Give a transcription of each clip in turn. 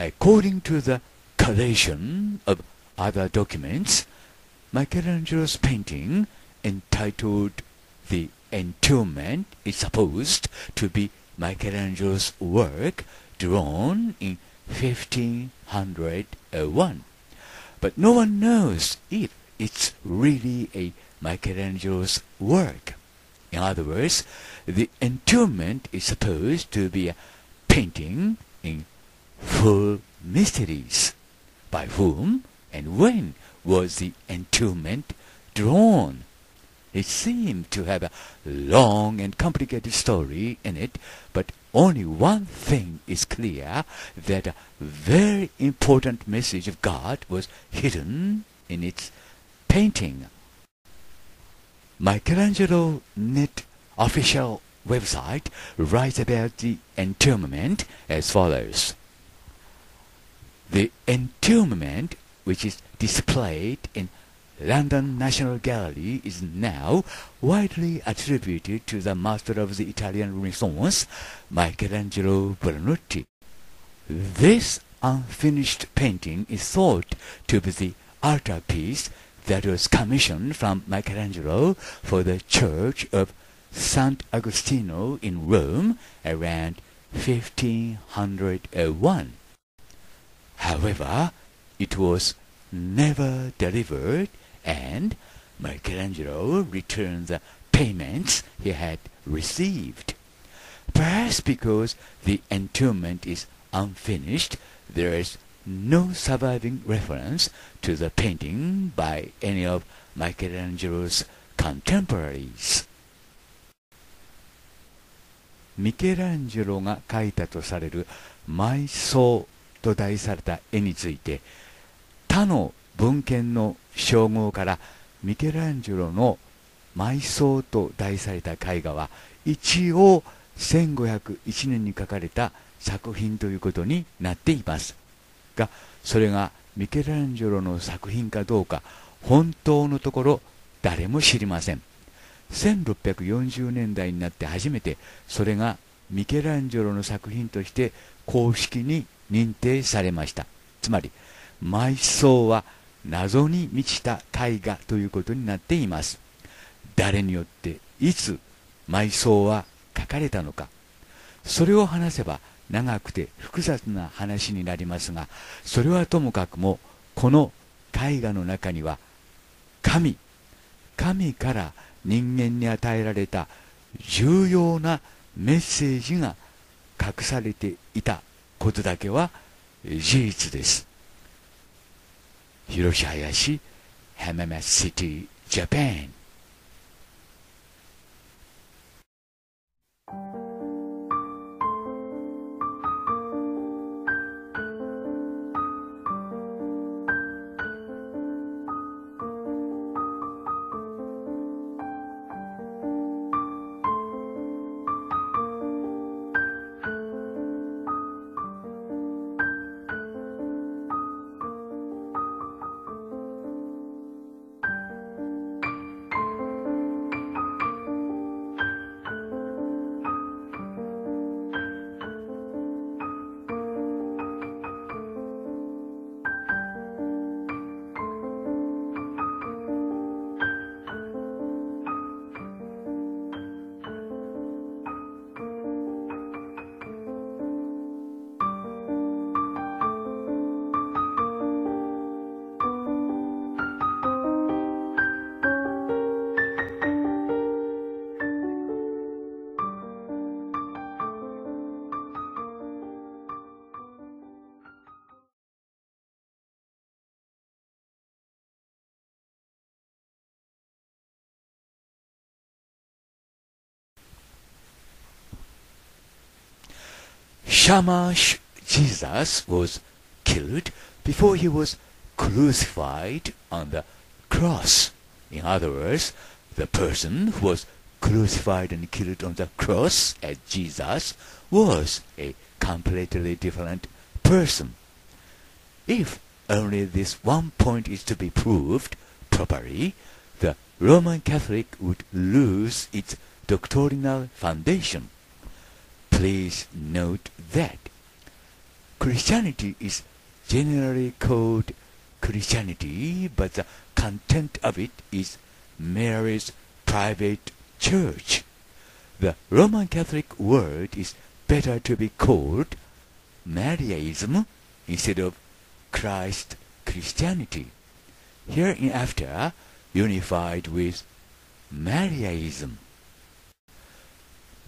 according to the collection of other documents, Michelangelo's painting entitled The Entombment is supposed to be Michelangelo's work drawn in 1501, but no one knows if it's really a Michelangelo's work. In other words, the Entombment is supposed to be a painting in full mysteries. By whom and when was the Entombment drawn? It seemed to have a long and complicated story in it, but only one thing is clear, that a very important message of God was hidden in its painting. Michelangelo.net official website writes about the Entombment as follows. The Entombment, which is displayed in London National Gallery, is now widely attributed to the master of the Italian Renaissance, Michelangelo Buonarroti. This unfinished painting is thought to be the altarpiece that was commissioned from Michelangelo for the Church of Sant'Agostino in Rome around 1501. However, it was never delivered, and Michelangelo returned the payments he had received. Perhaps because the Entombment is unfinished, there is no surviving reference to the painting by any of Michelangelo's contemporaries. ミケランジェロが描いたとされる埋葬と題された絵について、他の文献の称号からミケランジェロの埋葬と題された絵画は一応1501年に描かれた作品ということになっていますが、それがミケランジェロの作品かどうか本当のところ誰も知りません。1640年代になって初めてそれがミケランジェロの作品として公式に認定されました。つまり埋葬は謎に満ちた絵画ということになっています。誰によっていつ埋葬は描かれたのか、それを話せば長くて複雑な話になりますが、それはともかくもこの絵画の中には神から人間に与えられた重要なメッセージが隠されていたことだけは事実です。広瀬林、Hamamath City, Japan。Shamash Jesus was killed before he was crucified on the cross. In other words, the person who was crucified and killed on the cross as Jesus was a completely different person. If only this one point is to be proved properly, the Roman Catholic would lose its doctrinal foundation. Please note that Christianity is generally called Christianity, but the content of it is Mary's private church. The Roman Catholic word is better to be called Marianism instead of Christ Christianity. Hereinafter unified with Marianism.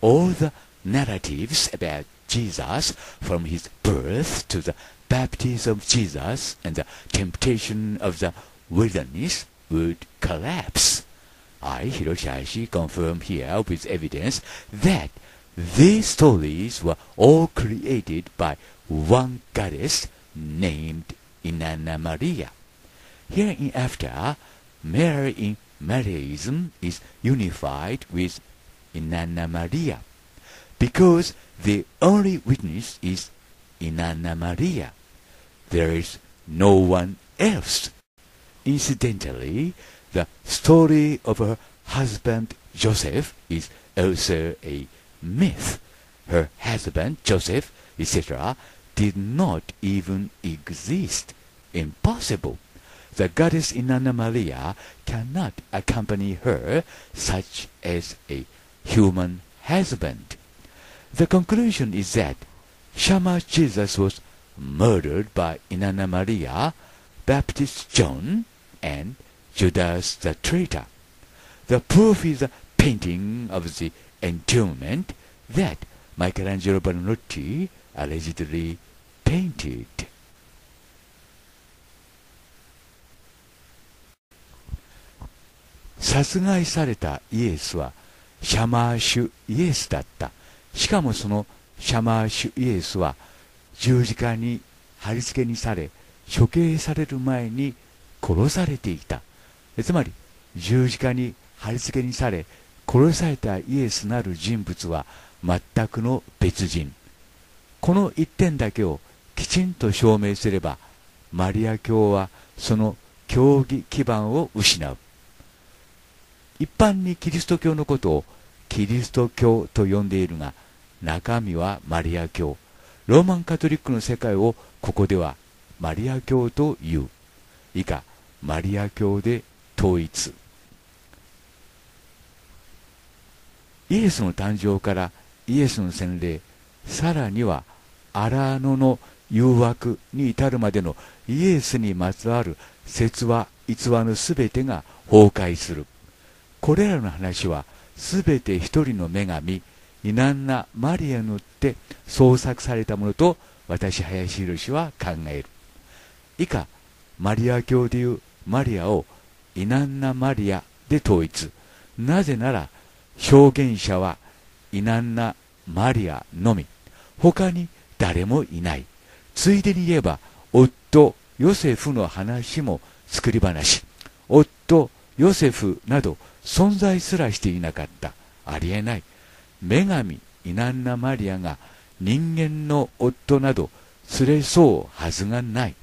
All the narratives about Jesus from his birth to the baptism of Jesus and the temptation of the wilderness would collapse. I, Hiroshi Aishi, confirm here with evidence that these stories were all created by one goddess named Inanna Maria. Hereinafter, Mary in Marianism is unified with Inanna Maria, because the only witness is Inanna Maria. There is no one else. Incidentally, the story of her husband Joseph is also a myth. Her husband Joseph, etc., did not even exist. Impossible. The goddess Inanna Maria cannot accompany her, such as a human husband. The conclusion is that Shema Jesus was murdered by Inanna Maria, Baptist John, and Judas the traitor. The proof is a painting of the entombment that Michelangelo Buonarroti allegedly painted.殺害されたイエスはシャマーシュイエスだった。しかもそのシャマーシュイエスは十字架に貼り付けにされ、処刑される前に殺されていた。つまり十字架に貼り付けにされ殺されたイエスなる人物は全くの別人。この一点だけをきちんと証明すれば、マリア教はその教義基盤を失う。一般にキリスト教のことをキリスト教と呼んでいるが、中身はマリア教。ローマンカトリックの世界をここではマリア教という。以下マリア教で統一。イエスの誕生からイエスの洗礼、さらには荒野の誘惑に至るまでのイエスにまつわる説話逸話のすべてが崩壊する。これらの話はすべて一人の女神イナンナ・マリアによって創作されたものと私、林博は考える。以下マリア教でいうマリアをイナンナ・マリアで統一。なぜなら証言者はイナンナ・マリアのみ、他に誰もいない。ついでに言えば夫ヨセフの話も作り話。夫ヨセフなど存在すらしていなかった。ありえない。女神イナンナマリアが人間の夫など連れそうはずがない。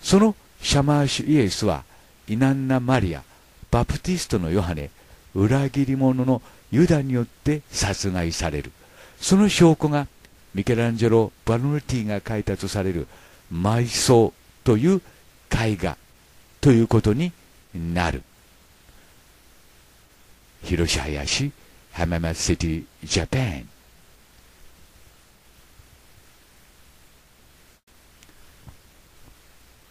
そのシャマーシュイエスはイナンナマリア、バプティストのヨハネ、裏切り者のユダによって殺害される。その証拠がミケランジェロ・バルノルティが描いたとされる埋葬という絵画ということになる。Hiroshi Hayashi, Hamama City, Japan.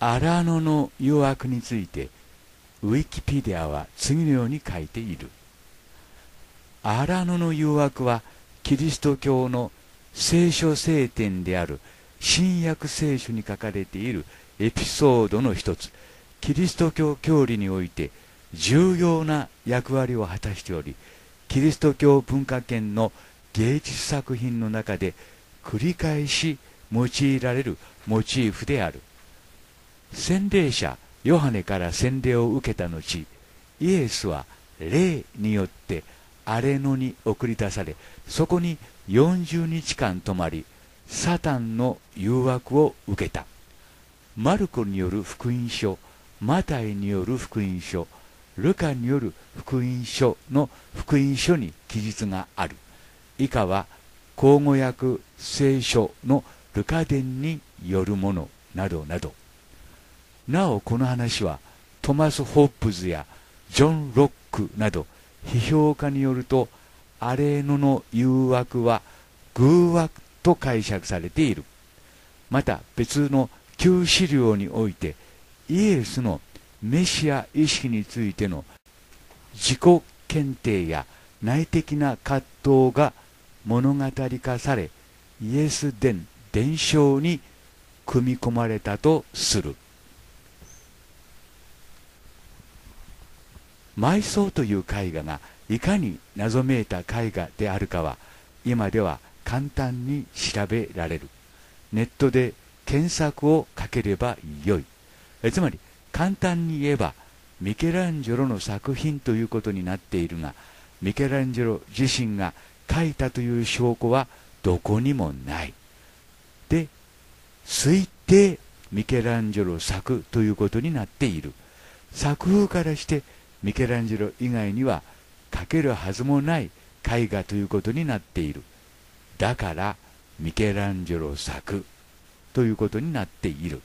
荒野の誘惑についてウィキペディアは次のように書いている。荒野の誘惑はキリスト教の聖書聖典である新約聖書に書かれているエピソードの一つ。キリスト教教理において重要な役割を果たしており、キリスト教文化圏の芸術作品の中で繰り返し用いられるモチーフである。洗礼者ヨハネから洗礼を受けた後、イエスは霊によって荒野に送り出され、そこに40日間泊まり、サタンの誘惑を受けた。マルコによる福音書、マタイによる福音書、ルカによる福音書の福音書に記述がある。以下は口語訳聖書のルカ伝によるものなどなど。なおこの話はトマス・ホッブズやジョン・ロックなど批評家によると、アレーノの誘惑は偶話と解釈されている。また別の旧資料においてイエスのメシア意識についての自己検定や内的な葛藤が物語化され、イエス伝伝承に組み込まれたとする。埋葬という絵画がいかに謎めいた絵画であるかは今では簡単に調べられる。ネットで検索をかければよい。つまり簡単に言えばミケランジェロの作品ということになっているが、ミケランジェロ自身が描いたという証拠はどこにもない。で、推定ミケランジェロ作ということになっている。作風からしてミケランジェロ以外には描けるはずもない絵画ということになっている。だからミケランジェロ作ということになっている。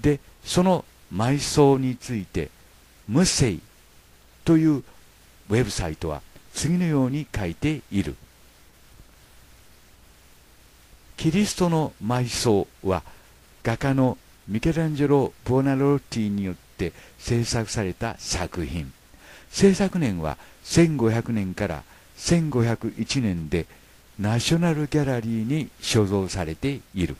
で、その埋葬についてムセイというウェブサイトは次のように書いている。キリストの埋葬は画家のミケランジェロ・ボナロッティによって制作された作品。制作年は1500年から1501年でナショナルギャラリーに所蔵されている。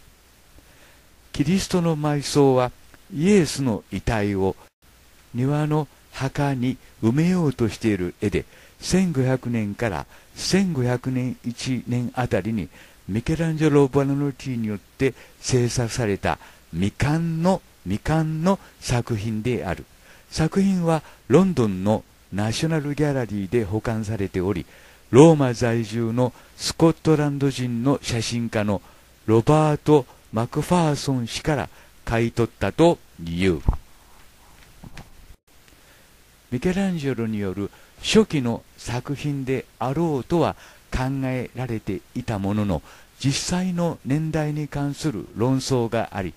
キリストの埋葬はイエスの遺体を庭の墓に埋めようとしている絵で、1500年から1501年あたりにミケランジェロ・ボナロッティによって制作された未完の作品である。作品はロンドンのナショナルギャラリーで保管されており、ローマ在住のスコットランド人の写真家のロバート・マクファーソン氏から買い取ったという。ミケランジェロによる初期の作品であろうとは考えられていたものの、実際の年代に関する論争があり、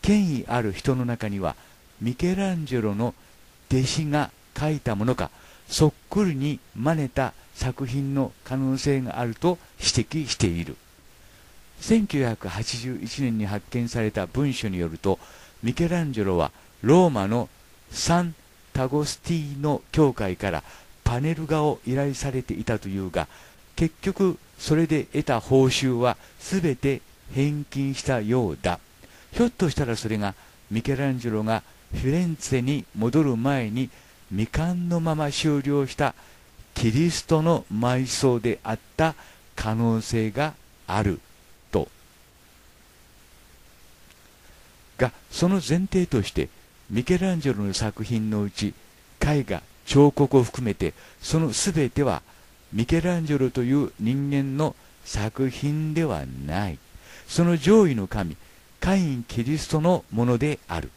権威ある人の中にはミケランジェロの弟子が描いたものかそっくりに真似た作品の可能性があると指摘している。1981年に発見された文書によると、ミケランジェロはローマのサン・タゴスティーノ教会からパネル画を依頼されていたというが、結局それで得た報酬は全て返金したようだ。ひょっとしたらそれがミケランジェロがフィレンツェに戻る前に未完のまま終了したキリストの埋葬であった可能性があると。がその前提として、ミケランジェロの作品のうち絵画、彫刻を含めてその全てはミケランジェロという人間の作品ではない。その上位の神カイン・キリストのものである。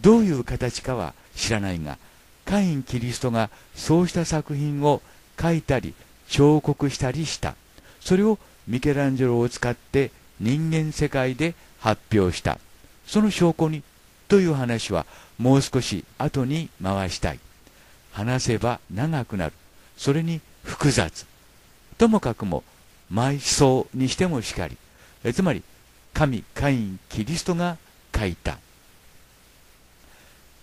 どういう形かは知らないが、カイン・キリストがそうした作品を描いたり彫刻したりした。それをミケランジェロを使って人間世界で発表した。その証拠にという話はもう少し後に回したい。話せば長くなる。それに複雑。ともかくも埋葬にしてもしかり、つまり神カイン・キリストが書いた。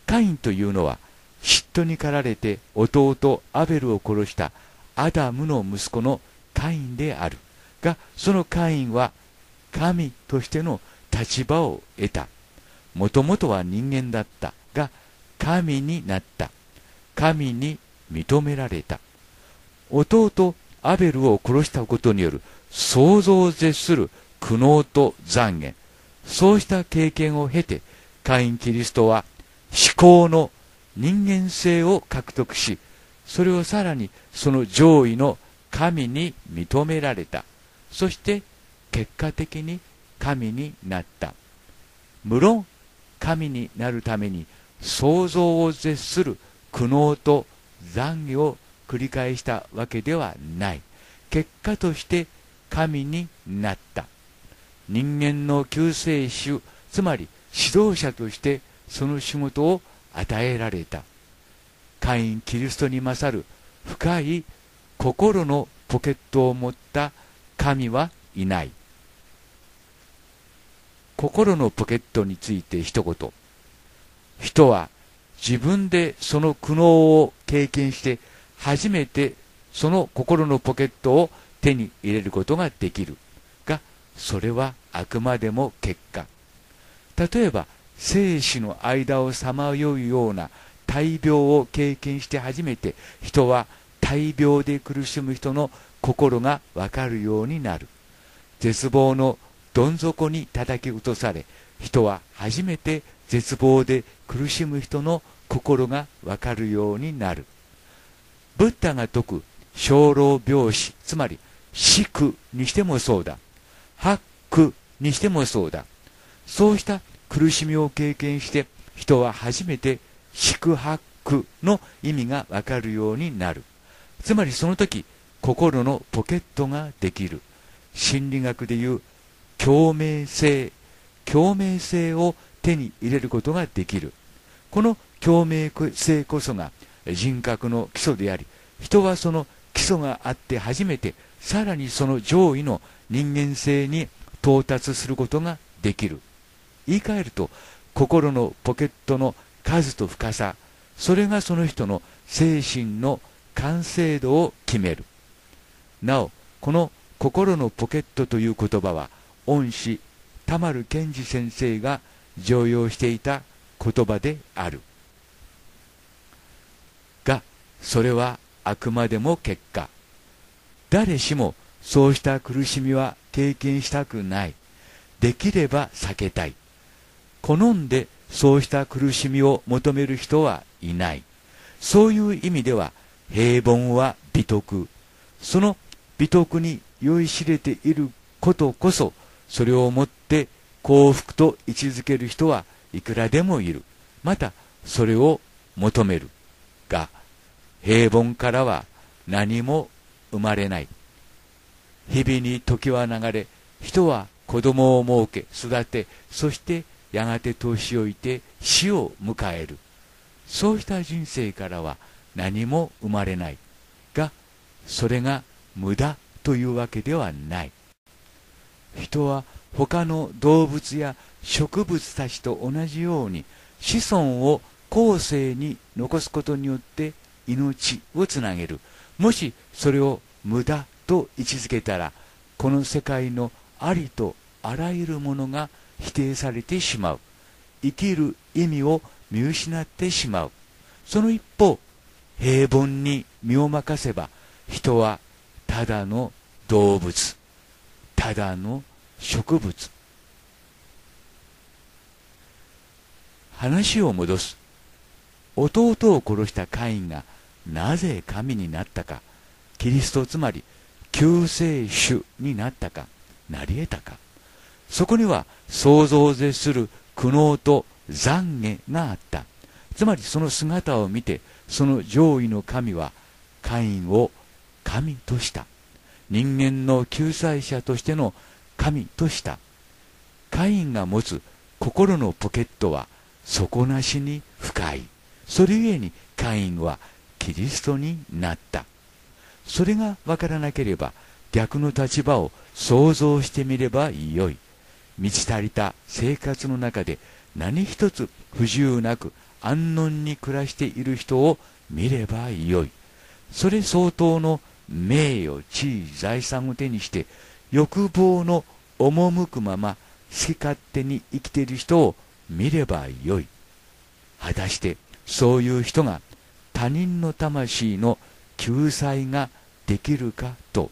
カインというのは嫉妬に駆られて弟アベルを殺したアダムの息子のカインであるが、そのカインは神としての立場を得た。もともとは人間だったが神になった。神に認められた。弟アベルを殺したことによる想像を絶する苦悩と残念、そうした経験を経てカイン・キリストは思考の人間性を獲得し、それをさらにその上位の神に認められた。そして結果的に神になった。無論神になるために想像を絶する苦悩と懺悔を繰り返したわけではない。結果として神になった。人間の救世主、つまり指導者としてその仕事を与えられた。カイン・キリストに勝る深い心のポケットを持った神はいない。心のポケットについて一言。人は自分でその苦悩を経験して初めてその心のポケットを手に入れることができるが、それはあくまでも結果。例えば生死の間をさまようような大病を経験して初めて人は大病で苦しむ人の心がわかるようになる。絶望のどん底に叩き落とされ、人は初めて絶望で苦しむ人の心がわかるようになる。ブッダが説く生老病死、つまり死苦にしてもそうだ、八苦にしてもそうだ。そうした苦しみを経験して人は初めて四苦八苦の意味がわかるようになる。つまりその時心のポケットができる。心理学でいう共鳴性、共鳴性を手に入れることができる。この共鳴性こそが人格の基礎であり、人はその基礎があって初めてさらにその上位の人間性に到達することができる。言い換えると、心のポケットの数と深さ、それがその人の精神の完成度を決める。なお、この心のポケットという言葉は、恩師田丸健二先生が常用していた言葉である。が、それはあくまでも結果。誰しもそうした苦しみは経験したくない。できれば避けたい。好んでそうした苦しみを求める人はいない。そういう意味では平凡は美徳。その美徳に酔いしれていることこそ、それをもって幸福と位置づける人はいくらでもいる。またそれを求める。が、平凡からは何も生まれない。日々に時は流れ、人は子供を設け、育て、そしてやがて年老いて死を迎える。そうした人生からは何も生まれない。が、それが無駄というわけではない。人は他の動物や植物たちと同じように子孫を後世に残すことによって命をつなげる。もしそれを無駄と位置づけたら、この世界のありとあらゆるものが否定されてしまう。生きる意味を見失ってしまう。その一方、平凡に身を任せば、人はただの動物、ただの植物。話を戻す。弟を殺したカインがなぜ神になったか、キリストつまり救世主になったか、なり得たか。そこには想像を絶する苦悩と懺悔があった。つまりその姿を見て、その上位の神はカインを神とした。人間の救済者としての神とした。カインが持つ心のポケットは底なしに深い。それゆえにカインはキリストになった。それがわからなければ逆の立場を想像してみればよい。満ち足りた生活の中で何一つ不自由なく安穏に暮らしている人を見ればよい。それ相当の名誉、地位、財産を手にして欲望の赴くまま好き勝手に生きている人を見ればよい。果たしてそういう人が他人の魂の救済ができるかと、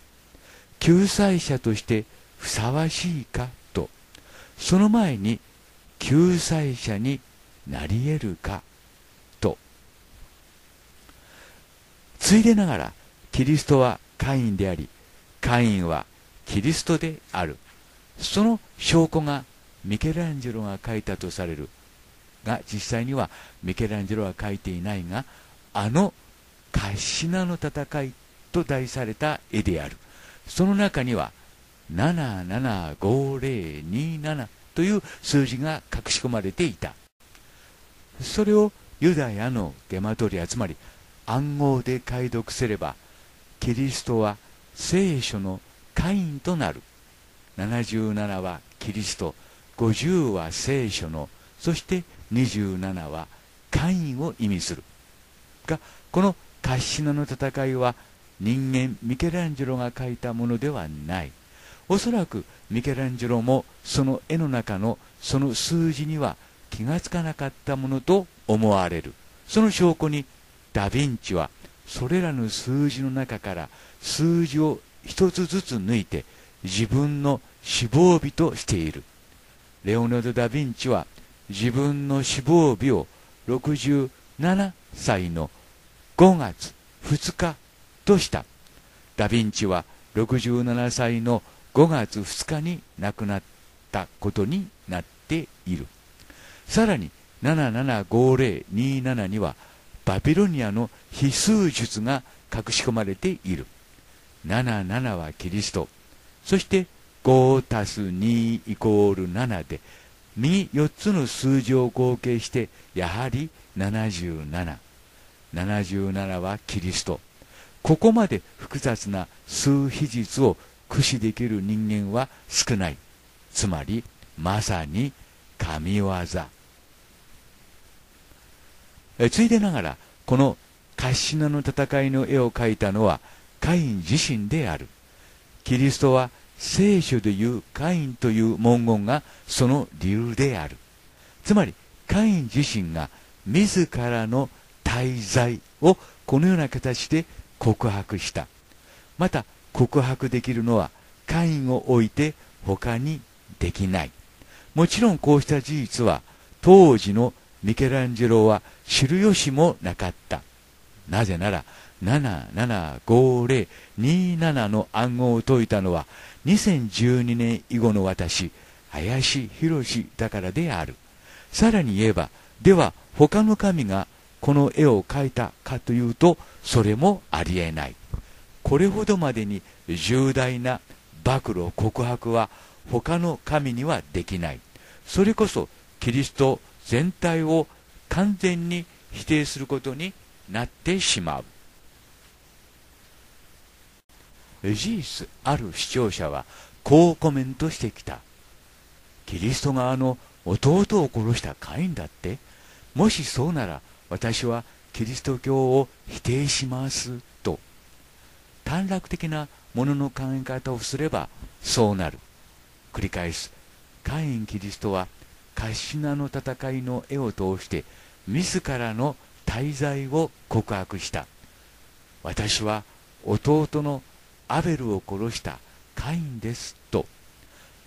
救済者としてふさわしいかと、その前に救済者になり得るかと。ついでながら、キリストはカインであり、カインはキリストである。その証拠がミケランジェロが書いたとされるが、実際にはミケランジェロは書いていないが、あのカッシナの戦いと題された絵である。その中には775027という数字が隠し込まれていた。それをユダヤのゲマトリア、つまり暗号で解読すれば、キリストは聖書のカインとなる。77はキリスト、50は聖書の、そして27はカインを意味する。が、このカッシナの戦いは人間ミケランジェロが描いたものではない。おそらくミケランジェロもその絵の中のその数字には気がつかなかったものと思われる。その証拠にダ・ヴィンチはそれらの数字の中から数字を一つずつ抜いて自分の死亡日としている。レオナルド・ダ・ヴィンチは自分の死亡日を67歳の5月2日とした。ダ・ヴィンチは67歳の5月2日に亡くなったことになっている。さらに775027にはバビロニアの秘数術が隠し込まれている。77はキリスト、そして5+2=7で右4つの数字を合計してやはり77。77はキリスト。ここまで複雑な数比術を駆使できる人間は少ない。つまりまさに神業。ついでながらこのカッシナの戦いの絵を描いたのはカイン自身である。キリストは聖書でいうカインという文言がその理由である。つまりカイン自身が自らの大罪をこのような形で告白した。また告白できるのはカインを置いて他にできない。もちろんこうした事実は当時のミケランジェロは知る由もなかった。なぜなら775027の暗号を解いたのは2012年以後の私、林博だからである。さらに言えば、では他の神がこの絵を描いたかというと、それもありえない。これほどまでに重大な暴露告白は他の神にはできない。それこそキリスト全体を完全に否定することになってしまう。事実、ある視聴者はこうコメントしてきた。キリスト側の弟を殺したカインだって。もしそうなら私はキリスト教を否定しますと。短絡的なものの考え方をすればそうなる。繰り返す。カイン・キリストはカッシナの戦いの絵を通して自らの大罪を告白した。私は弟のアベルを殺したカインですと。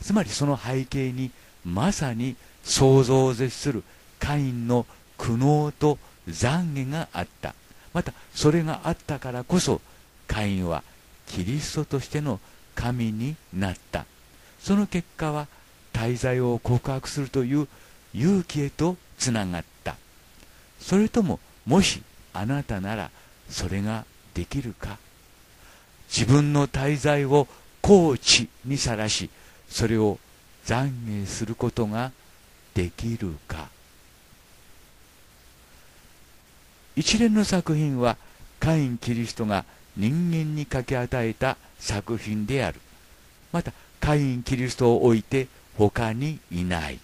つまりその背景にまさに想像を絶するカインの苦悩と懺悔があった。またそれがあったからこそカインはキリストとしての神になった。その結果は大罪を告白するという勇気へとつながった。それとも、もしあなたならそれができるか。自分の大罪を高地にさらし、それを懺悔することができるか。一連の作品はカイン・キリストが人間に書き与えた作品である。またカイン・キリストを置いて他にいない。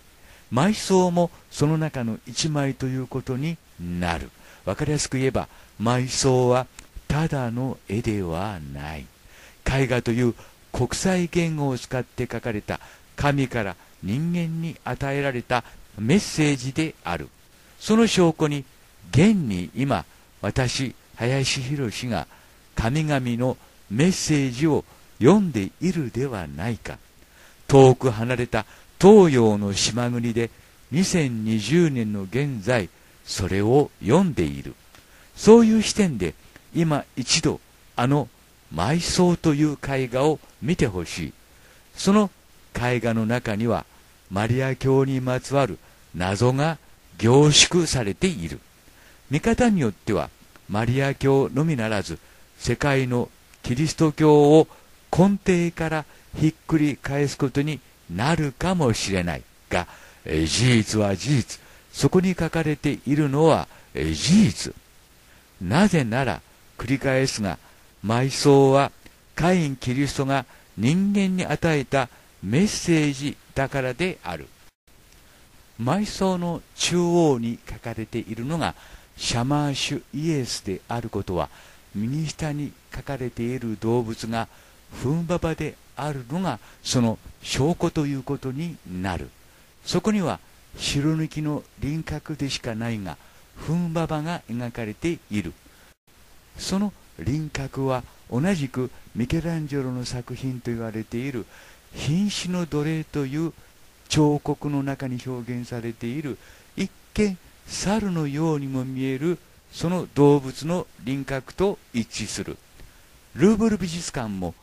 埋葬もその中の一枚ということになる。わかりやすく言えば、埋葬はただの絵ではない。絵画という国際言語を使って書かれた神から人間に与えられたメッセージである。その証拠に、現に今、私、林博が神々のメッセージを読んでいるではないか。遠く離れた東洋の島国で2020年の現在、それを読んでいる。そういう視点で今一度あの埋葬という絵画を見てほしい。その絵画の中にはマリア教にまつわる謎が凝縮されている。見方によってはマリア教のみならず世界のキリスト教を根底からひっくり返すことになるかもしれないが、事実は事実、そこに書かれているのは事実。なぜなら繰り返すが、埋葬はカイン・キリストが人間に与えたメッセージだからである。埋葬の中央に書かれているのがシャマーシュイエスであることは、右下に書かれている動物がフンババであるのがその証拠ということになる。そこには白抜きの輪郭でしかないが、フンババが描かれている。その輪郭は同じくミケランジェロの作品と言われている瀕死の奴隷という彫刻の中に表現されている、一見猿のようにも見えるその動物の輪郭と一致する。ルーブル美術館も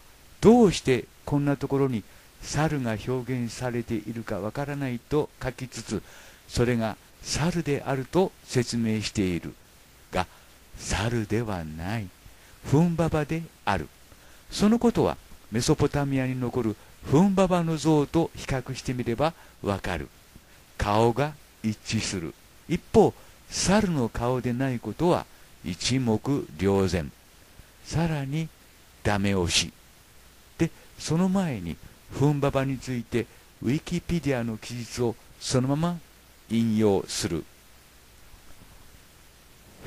どうしてこんなところに猿が表現されているかわからないと書きつつ、それが猿であると説明しているが、猿ではない、フンババである。そのことはメソポタミアに残るフンババの像と比較してみればわかる。顔が一致する。一方、猿の顔でないことは一目瞭然。さらにダメ押しで、その前にフンババについてウィキペディアの記述をそのまま引用する。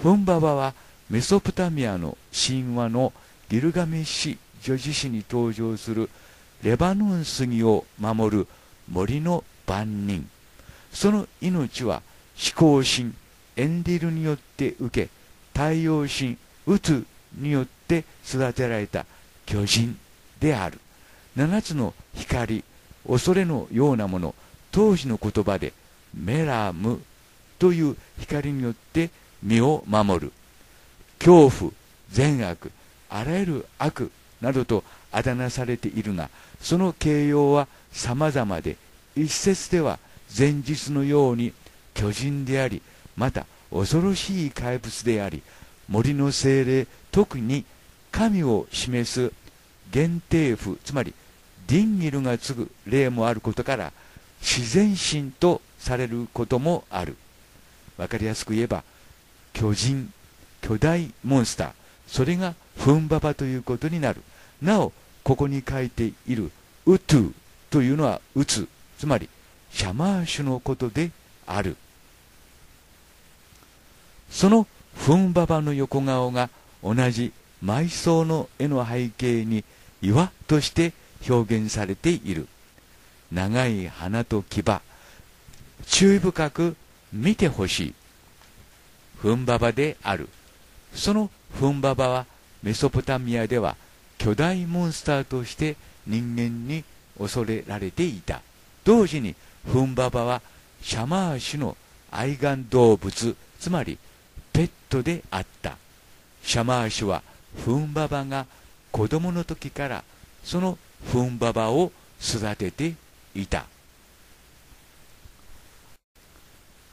フンババはメソポタミアの神話のギルガメッシュ叙事詩に登場するレバノン杉を守る森の番人。その命は至高神エンリルによって受け、太陽神ウツによって育てられた巨人である。7つの光、恐れのようなもの、当時の言葉でメラムという光によって身を守る。恐怖、善悪、あらゆる悪などとあだ名されているが、その形容は様々で、一説では前日のように巨人であり、また恐ろしい怪物であり、森の精霊、特に神を示す限定符、つまりディンギルが継ぐ例もあることから、自然神とされることもある。わかりやすく言えば、巨人、巨大モンスター、それがフンババということになる。なお、ここに書いているウトゥというのはウツ、つまりシャマーシュのことである。そのフンババの横顔が同じ埋葬の絵の背景に岩として表現されている。長い鼻と牙、注意深く見てほしいフンババである。そのフンババはメソポタミアでは巨大モンスターとして人間に恐れられていた。同時にフンババはシャマーシュの愛玩動物、つまりペットであった。シャマーシュはフンババが子供の時からそのフンババを育てていた。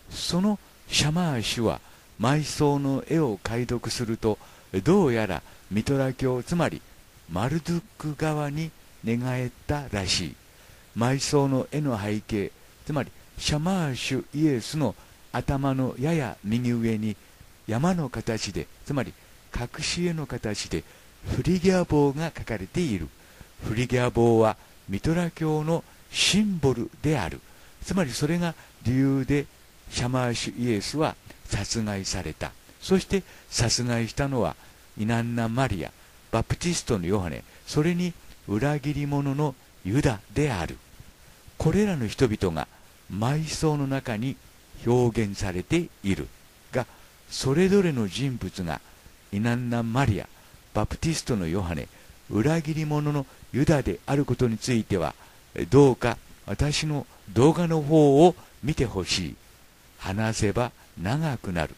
そのシャマーシュは埋葬の絵を解読すると、どうやらミトラ教、つまりマルドゥック側に寝返ったらしい。埋葬の絵の背景、つまりシャマーシュイエスの頭のやや右上に山の形で、つまり隠し絵の形でフリギャ棒が描かれている。フリギャ棒はミトラ教のシンボルである。つまりそれが理由でシャマーシュイエスは殺害された。そして殺害したのはイナンナ・マリア、バプティストのヨハネ、それに裏切り者のユダである。これらの人々が埋葬の中に表現されているが、それぞれの人物がイナンナ・マリア、バプティストのヨハネ、裏切り者のユダであることについては、どうか私の動画の方を見てほしい。話せば長くなる。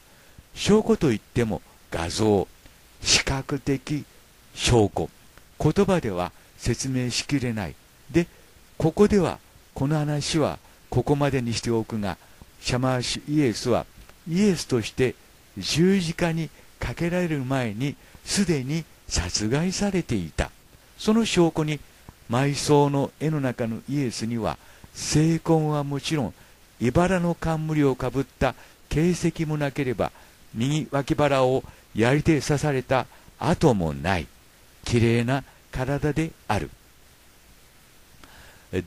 証拠といっても画像、視覚的証拠、言葉では説明しきれない。で、ここではこの話はここまでにしておくが、シャマーシュイエスはイエスとして十字架にかけられる前にすでに殺害されていた。その証拠に埋葬の絵の中のイエスには、精魂はもちろん、茨の冠をかぶった形跡もなければ、右脇腹を槍で刺された跡もない、きれいな体である。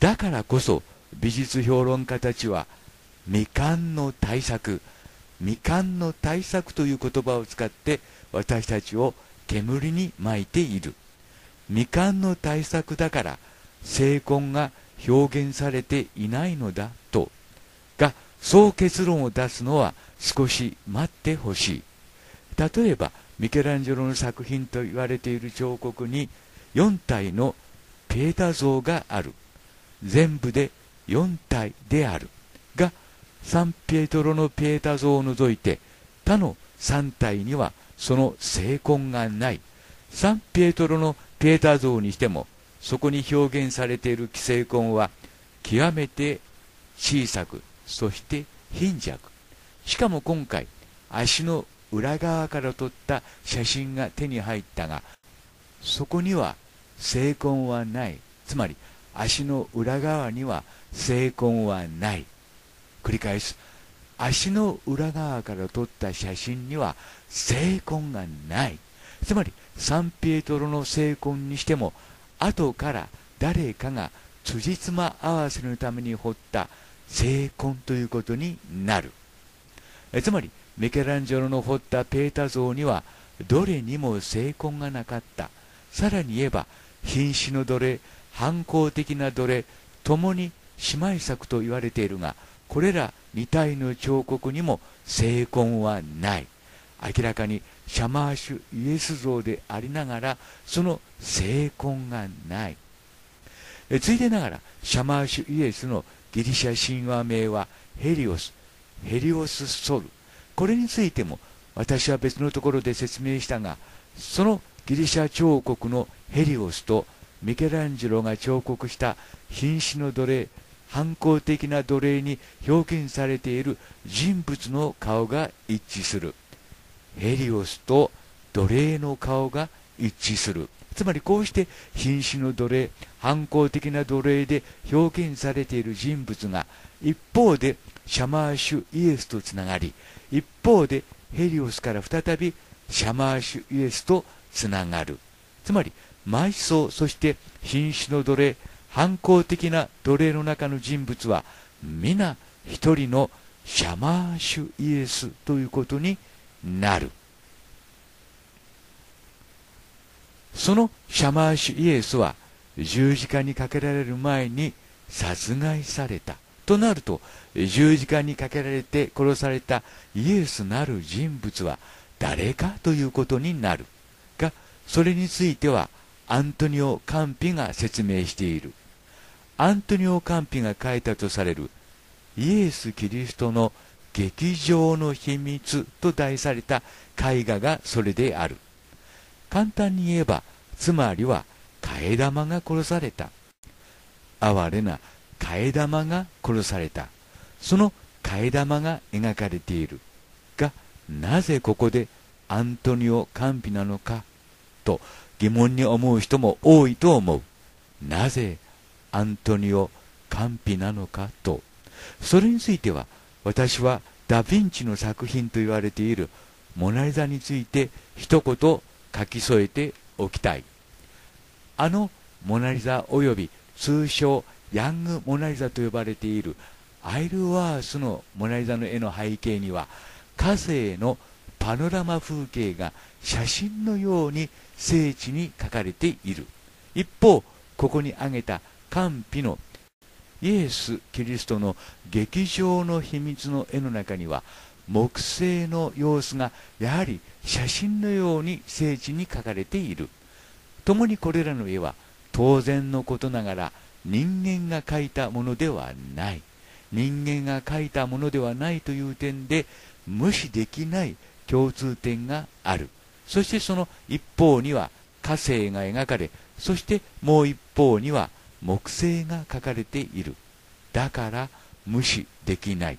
だからこそ、美術評論家たちは、未完の大作という言葉を使って、私たちを煙に巻いている。未完の大作だから、精魂が表現されていないのだと。が、そう結論を出すのは少し待ってほしい。例えば、ミケランジェロの作品と言われている彫刻に、4体のピエタ像がある。全部で4体である。が、サンピエトロのピエタ像を除いて、他の3体にはその精魂がない。サンピエトロのピエタ像にしても、そこに表現されている精魂は、極めて小さく、そして貧弱。しかも今回、足の裏側から撮った写真が手に入ったが、そこには精魂はない。つまり、足の裏側には精魂はない。繰り返す。足の裏側から撮った写真には精魂がない。つまり、サンピエトロの精魂にしても、後から誰かが辻褄合わせのために彫った精魂ということになる。つまり、ミケランジェロの彫ったペータ像には、どれにも精魂がなかった。さらに言えば、瀕死の奴隷、反抗的な奴隷、ともに姉妹作と言われているが、これら2体の彫刻にも精魂はない。明らかにシャマーシュイエス像でありながら、その精魂がない。ついでながら、シャマーシュイエスのギリシャ神話名はヘリオスソル。これについても私は別のところで説明したが、そのギリシャ彫刻のヘリオスとミケランジェロが彫刻した瀕死の奴隷、反抗的な奴隷に表現されている人物の顔が一致する。ヘリオスと奴隷の顔が一致する。つまり、こうして瀕死の奴隷、反抗的な奴隷で表現されている人物が、一方でシャマーシュイエスとつながり、一方でヘリオスから再びシャマーシュイエスとつながる。つまり、埋葬、そして瀕死の奴隷、反抗的な奴隷の中の人物は、皆一人のシャマーシュイエスということになる。そのシャマーシュイエスは、十字架にかけられる前に殺害された。となると、十字架にかけられて殺されたイエスなる人物は誰かということになる。が、それについては、アントニオ・カンピが説明している。アントニオ・カンピが書いたとされる、イエス・キリストの劇場の秘密と題された絵画がそれである。簡単に言えば、つまりは、替え玉が殺された。哀れな替え玉が殺された。その替え玉が描かれている。が、なぜここでアントニオ・カンピなのかと、疑問に思う人も多いと思う。なぜアントニオ・カンピなのかと。それについては、私はダ・ヴィンチの作品と言われているモナリザについて一言書き添えておきたい。あのモナリザ及び通称ヤングモナリザと呼ばれているアイルワースのモナリザの絵の背景には、火星のパノラマ風景が写真のように精緻に描かれている。一方、ここに挙げたカンピのイエス・キリストの劇場の秘密の絵の中には、木製の様子がやはり写真のように精緻に描かれている。ともにこれらの絵は、当然のことながら人間が描いたものではない。人間が描いたものではないという点で無視できない共通点がある。そしてその一方には火星が描かれ、そしてもう一方には木星が描かれている。だから無視できない。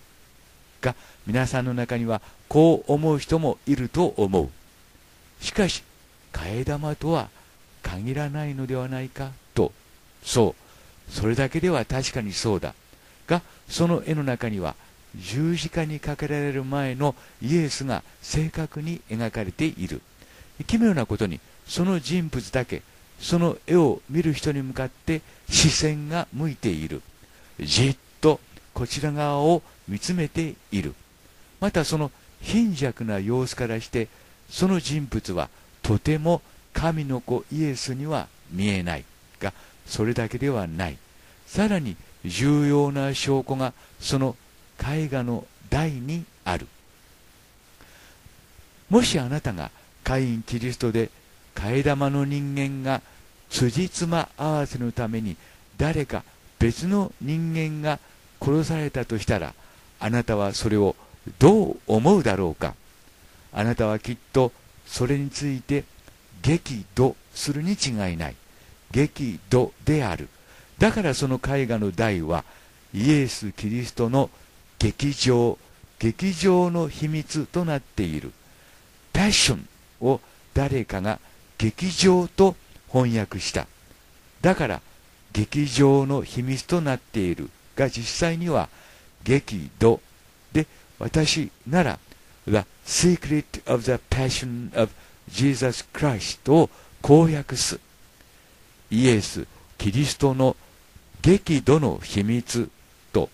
が、皆さんの中にはこう思う人もいると思う。しかし、替え玉とは限らないのではないかと。そう、それだけでは確かにそうだが、その絵の中には十字架にかけられる前のイエスが正確に描かれている。奇妙なことに、その人物だけその絵を見る人に向かって視線が向いている。じっとこちら側を見つめている。またその貧弱な様子からして、その人物はとても神の子イエスには見えないが、それだけではない。さらに重要な証拠がその絵画の台にある。もしあなたがカイン・キリストで、替え玉の人間が辻褄合わせのために誰か別の人間が殺されたとしたら、あなたはそれをどう思うだろうか。あなたはきっとそれについて激怒するに違いない。激怒である。だからその絵画の題は、イエス・キリストの劇場、劇場の秘密となっている。パッションを誰かが劇場と翻訳した。だから劇場の秘密となっているが、実際には激怒で、私なら The Secret of the Passion of Jesus Christ を公約す。イエス・キリストの激怒の秘密と、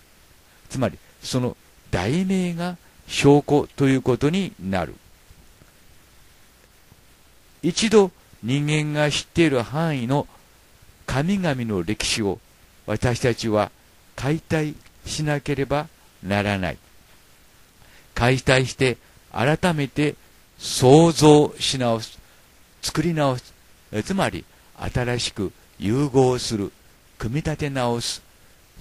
つまりその題名が証拠ということになる。一度人間が知っている範囲の神々の歴史を私たちは解体しなければならない。解体して改めて創造し直す、作り直す、つまり新しく融合する、組み立て直す。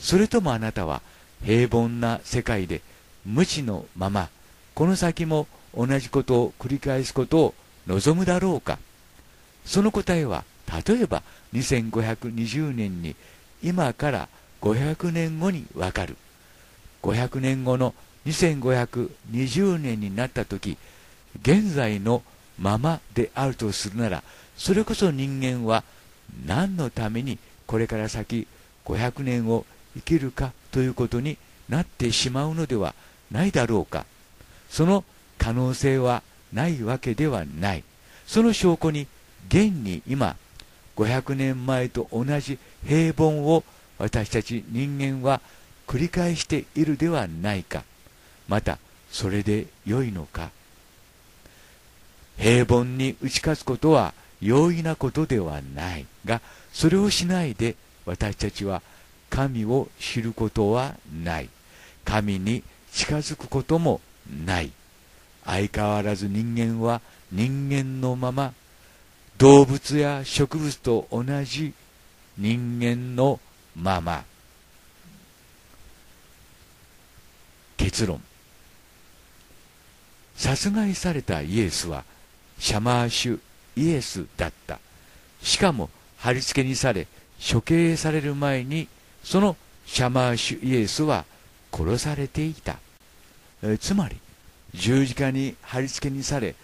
それともあなたは平凡な世界で無知のまま、この先も同じことを繰り返すことを望むだろうか。その答えは、例えば2520年に、今から500年後にわかる。500年後の2520年になった時、現在のままであるとするなら、それこそ人間は何のためにこれから先500年を生きるかということになってしまうのではないだろうか。その可能性はないわけではない。その証拠に、現に今500年前と同じ平凡を私たち人間は繰り返しているではないか。またそれで良いのか。平凡に打ち勝つことは容易なことではないが、それをしないで私たちは神を知ることはない。神に近づくこともない。相変わらず人間は人間のまま、動物や植物と同じ人間のまま。結論。殺害されたイエスはシャマーシュイエスだった。しかも貼り付けにされ処刑される前に、そのシャマーシュイエスは殺されていた。つまり十字架に貼り付けにされ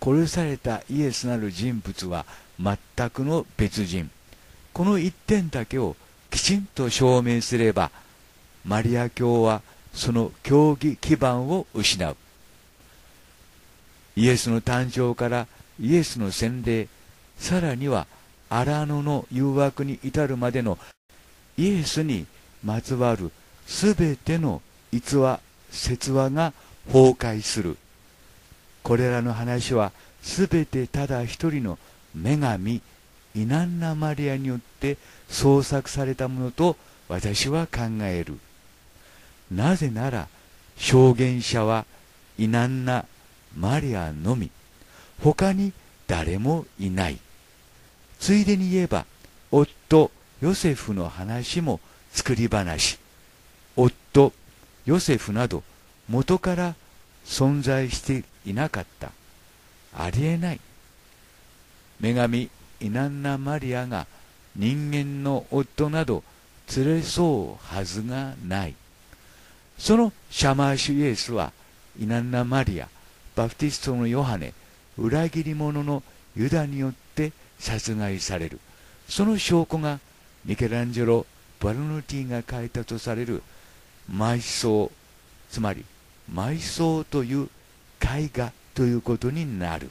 殺されたイエスなる人物は全くの別人。この一点だけをきちんと証明すれば、マリア教はその教義基盤を失う。イエスの誕生からイエスの洗礼、さらには荒野の誘惑に至るまでのイエスにまつわるすべての逸話、説話が崩壊する。これらの話はすべてただ一人の女神イナンナマリアによって創作されたものと私は考える。なぜなら証言者はイナンナマリアのみ、他に誰もいない。ついでに言えば夫ヨセフの話も作り話。夫ヨセフなど元から存在していなかった。ありえない。女神イナンナマリアが人間の夫など連れそうはずがない。そのシャマーシュイエスはイナンナマリア、バプティストのヨハネ、裏切り者のユダによって殺害される。その証拠がミケランジェロ・バルノティが描いたとされる埋葬、つまり埋葬という絵画ということになる。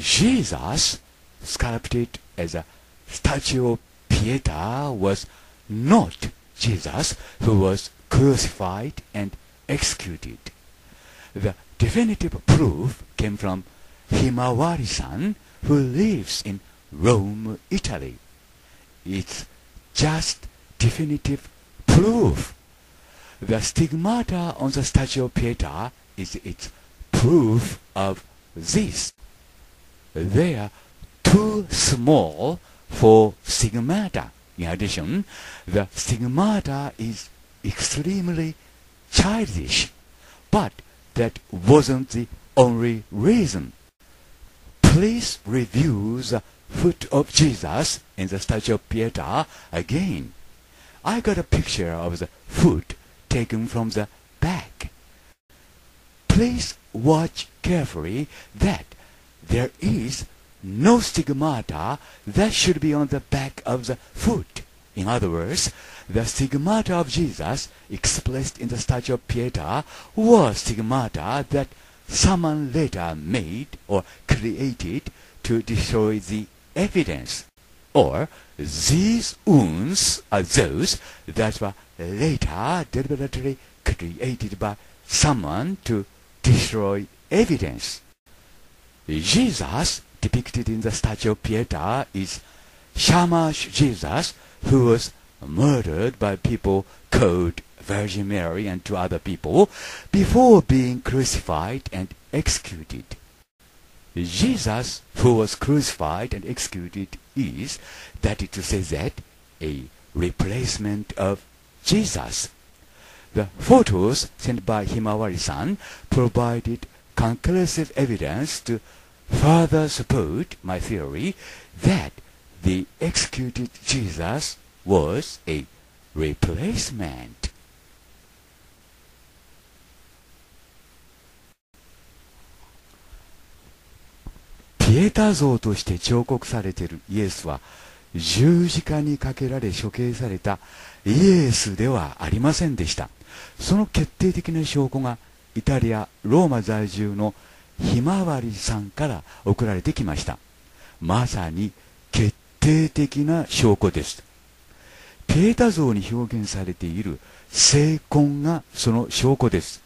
Jesus sculpted as a statue of Pieta was not Jesus who was crucified and executed. The definitive proof came from Himawari-san, who lives in Rome, Italy. It's just definitive proof. The stigmata on the statue of Pieta is its proof of this. They are too small for stigmata. In addition, the stigmata is extremely childish. But that wasn't the only reason. Please review the foot of Jesus in the statue of Pieta again. I got a picture of the foot taken from the back. Please watch carefully that there is no stigmata that should be on the back of the foot. In other words, the stigmata of Jesus expressed in the statue of Pieta was stigmata that someone later made or created to destroy the evidence. Or these wounds are those that were later deliberately created by someone to destroy evidence. Jesus depicted in the statue of Pieta is Shamash Jesus, who was murdered by people called Virgin Mary and two other people before being crucified and executed. Jesus who was crucified and executed is, that is to say that, a replacement of Jesus. The photos sent by Himawari-san provided conclusive evidence to further support my theory that the executed Jesus was a replacement. Pieta像として彫刻されているイエスは十字架にかけられ処刑されたイエスではありませんでした。その決定的な証拠がイタリア・ローマ在住のひまわりさんから送られてきました。まさに決定的な証拠です。ピエタ像に表現されている聖痕がその証拠です。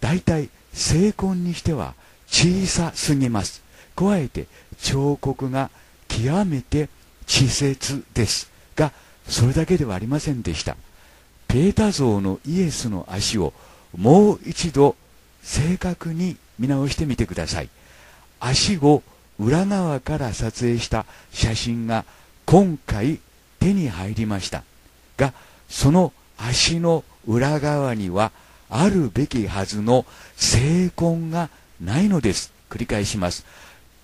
大体聖痕にしては小さすぎます。加えて彫刻が極めて稚拙ですが、それだけではありませんでした。ピエタ像のイエスの足をもう一度正確に見直してみてください。足を裏側から撮影した写真が今回手に入りましたが、その足の裏側にはあるべきはずの聖痕がないのです。繰り返します。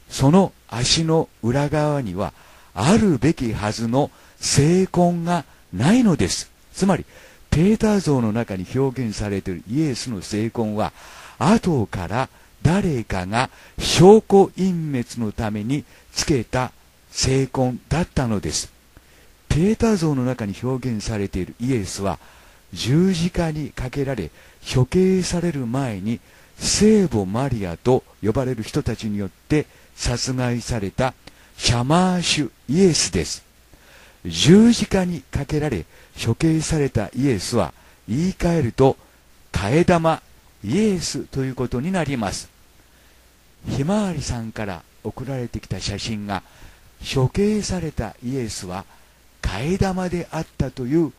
その足の裏側にはあるべきはずの聖痕がないのです。つまりピエタ像の中に表現されているイエスの聖痕は後から誰かが証拠隠滅のためにつけた聖痕だったのです。ピエタ像の中に表現されているイエスは十字架にかけられ処刑される前に聖母マリアと呼ばれる人たちによって殺害されたシャマーシュイエスです。十字架にかけられ処刑されたイエスは言い換えると替え玉イエスということになります。ひまわりさんから送られてきた写真が処刑されたイエスは替え玉であったという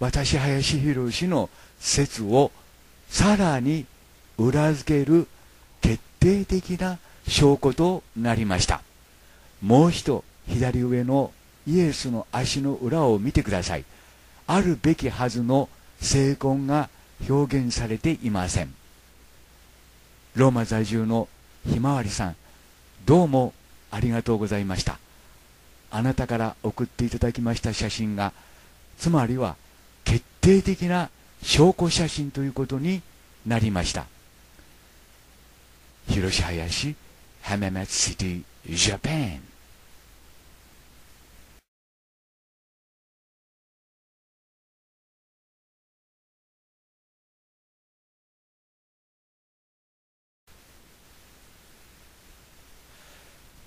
私林博氏の説をさらに裏付ける決定的な証拠となりました。もう一度左上のイエスの足の裏を見てください。あるべきはずの聖痕が表現されていません。ローマ在住のひまわりさん、どうもありがとうございました。あなたから送っていただきました写真が、つまりは決定的な証拠写真ということになりました。広島林浜松シティジャパン。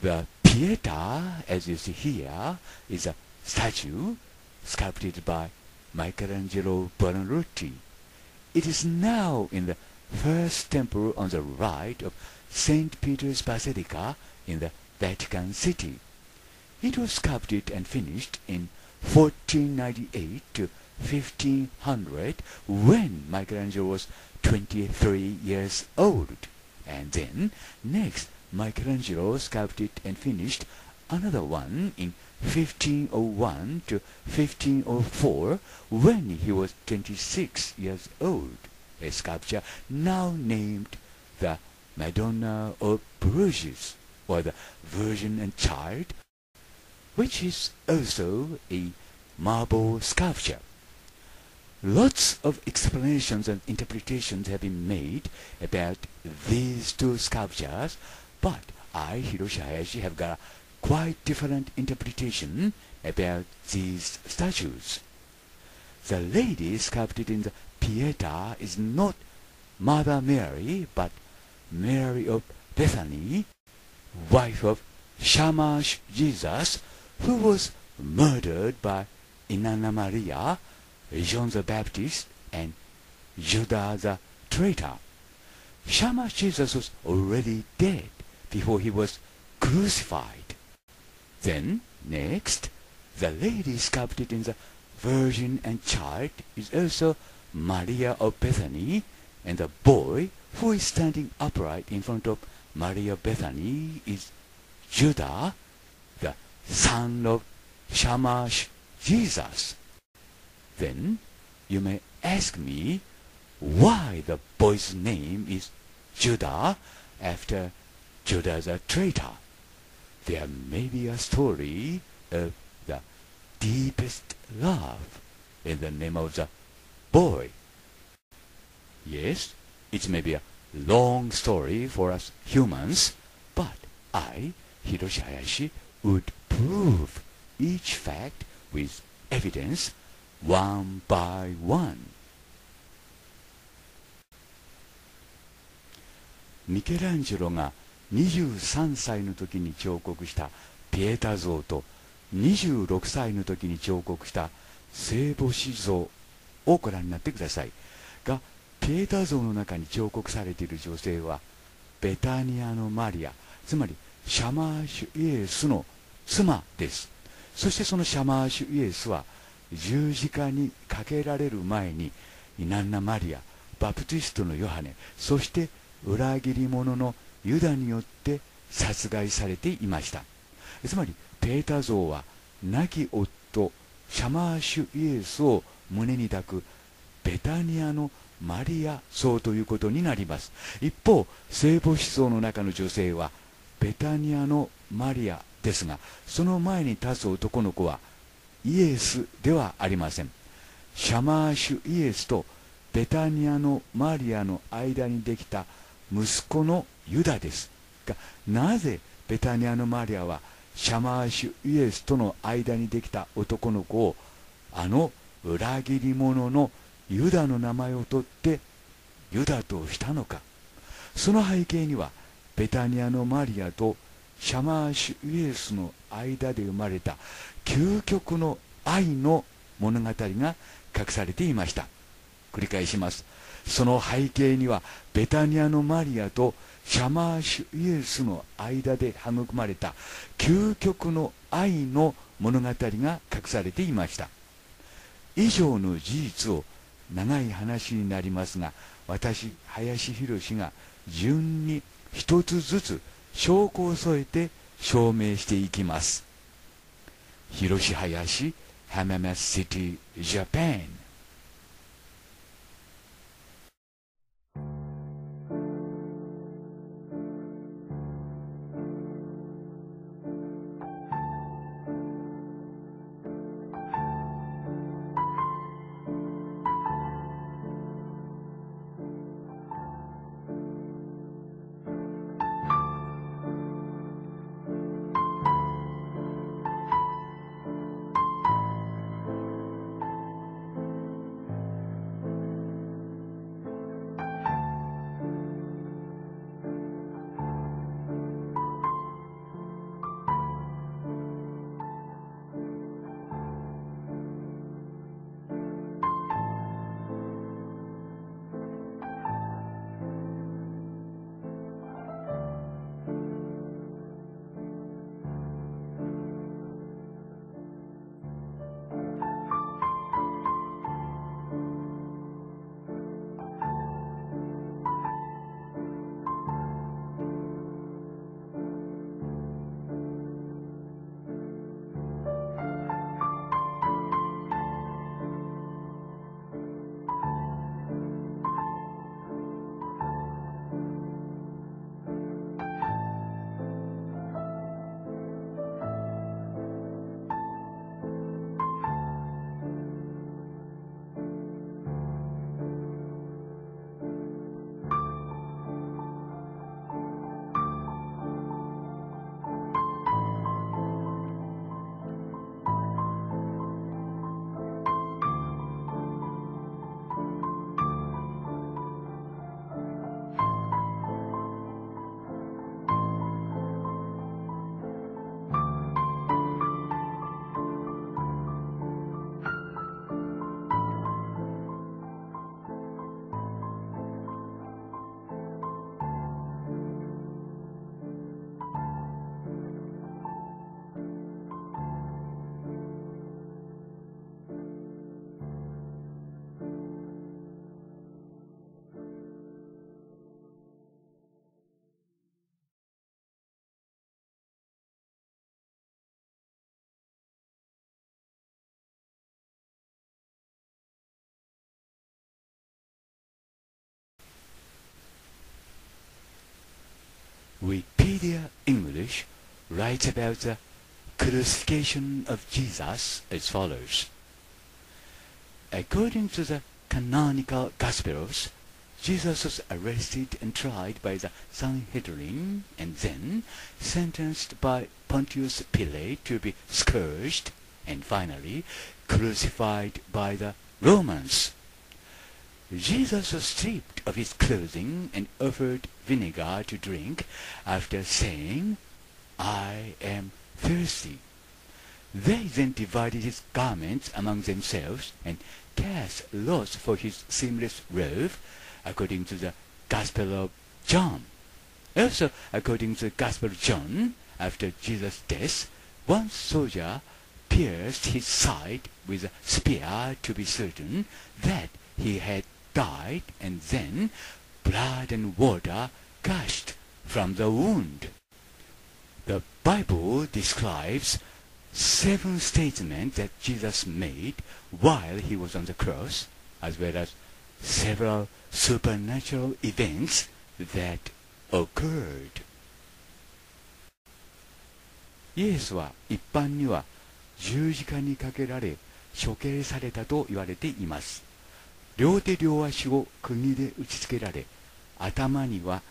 where Pieta, as you see here, is a statue sculpted by Michelangelo Buonarroti. It is now in the first temple on the right of St. Peter's Basilica in the Vatican City. It was sculpted and finished in 1498 to 1500 when Michelangelo was 23 years old. And then next Michelangelo sculpted and finished another one in 1501 to 1504 when he was 26 years old, a sculpture now named the Madonna of Bruges, or the Virgin and Child, which is also a marble sculpture. Lots of explanations and interpretations have been made about these two sculptures, but I, Hiroshi Hayashi, have got a quite different interpretation about these statues. The lady sculpted in the Pietà is not Mother Mary, but Mary of Bethany, wife of Shamash Jesus, who was murdered by Inanna Maria, John the Baptist, and Judas the traitor. Shamash Jesus was already dead before he was crucified. Then, next, the lady sculpted in the Virgin and Child is also Maria of Bethany, and the boy who is standing upright in front of Maria of Bethany is Judah, the son of Shamash Jesus. Then you may ask me why the boy's name is Judah after Judas the traitor. There may be a story of the deepest love in the name of the boy. Yes, it may be a long story for us humans, but I, Hiroshi Hayashi, would prove each fact with evidence one by one.ミケランジェロが23歳の時に彫刻したピエタ像と26歳の時に彫刻した聖母子像をご覧になってくださいが、ピエタ像の中に彫刻されている女性はベタニアのマリア、つまりシャマーシュイエスの妻です。そしてそのシャマーシュイエスは十字架にかけられる前にイナンナ・マリア、バプティストのヨハネ、そして裏切り者のユダによって殺害されていました。つまりペータ像は亡き夫シャマーシュイエスを胸に抱くベタニアのマリア像ということになります。一方、聖母子像の中の女性はベタニアのマリアですが、その前に立つ男の子はイエスではありません。シャマーシュイエスとベタニアのマリアの間にできた息子のユダですが、なぜベタニアのマリアはシャマーシュイエスとの間にできた男の子をあの裏切り者のユダの名前を取ってユダとしたのか。その背景にはベタニアのマリアとシャマーシュイエスの間で生まれた究極の愛の物語が隠されていました。繰り返します。その背景にはベタニアのマリアとシャマーシュイエスの間で育まれた究極の愛の物語が隠されていました。以上の事実を、長い話になりますが、私林博が順に一つずつ証拠を添えて証明していきます。Hiroshi Hayashi, Hamamatsu City, Japan. Wikipedia English writes about the crucifixion of Jesus as follows. According to the canonical Gospels, Jesus was arrested and tried by the Sanhedrin and then sentenced by Pontius Pilate to be scourged and finally crucified by the Romans. Jesus was stripped of his clothing and offered vinegar to drink after saying, "I am thirsty." They then divided his garments among themselves and cast lots for his seamless robe, according to the Gospel of John. Also, according to the Gospel of John, after Jesus' death, one soldier pierced his side with a spear to be certain that he had died, and then blood and water gushed from the wound. The Bible describes 7 statements that Jesus made while he was on the cross, as well as several supernatural events that occurred. イエスは一般には十字架にかけられ処刑されたと言われています。両手両足を釘で打ちつけられ、頭には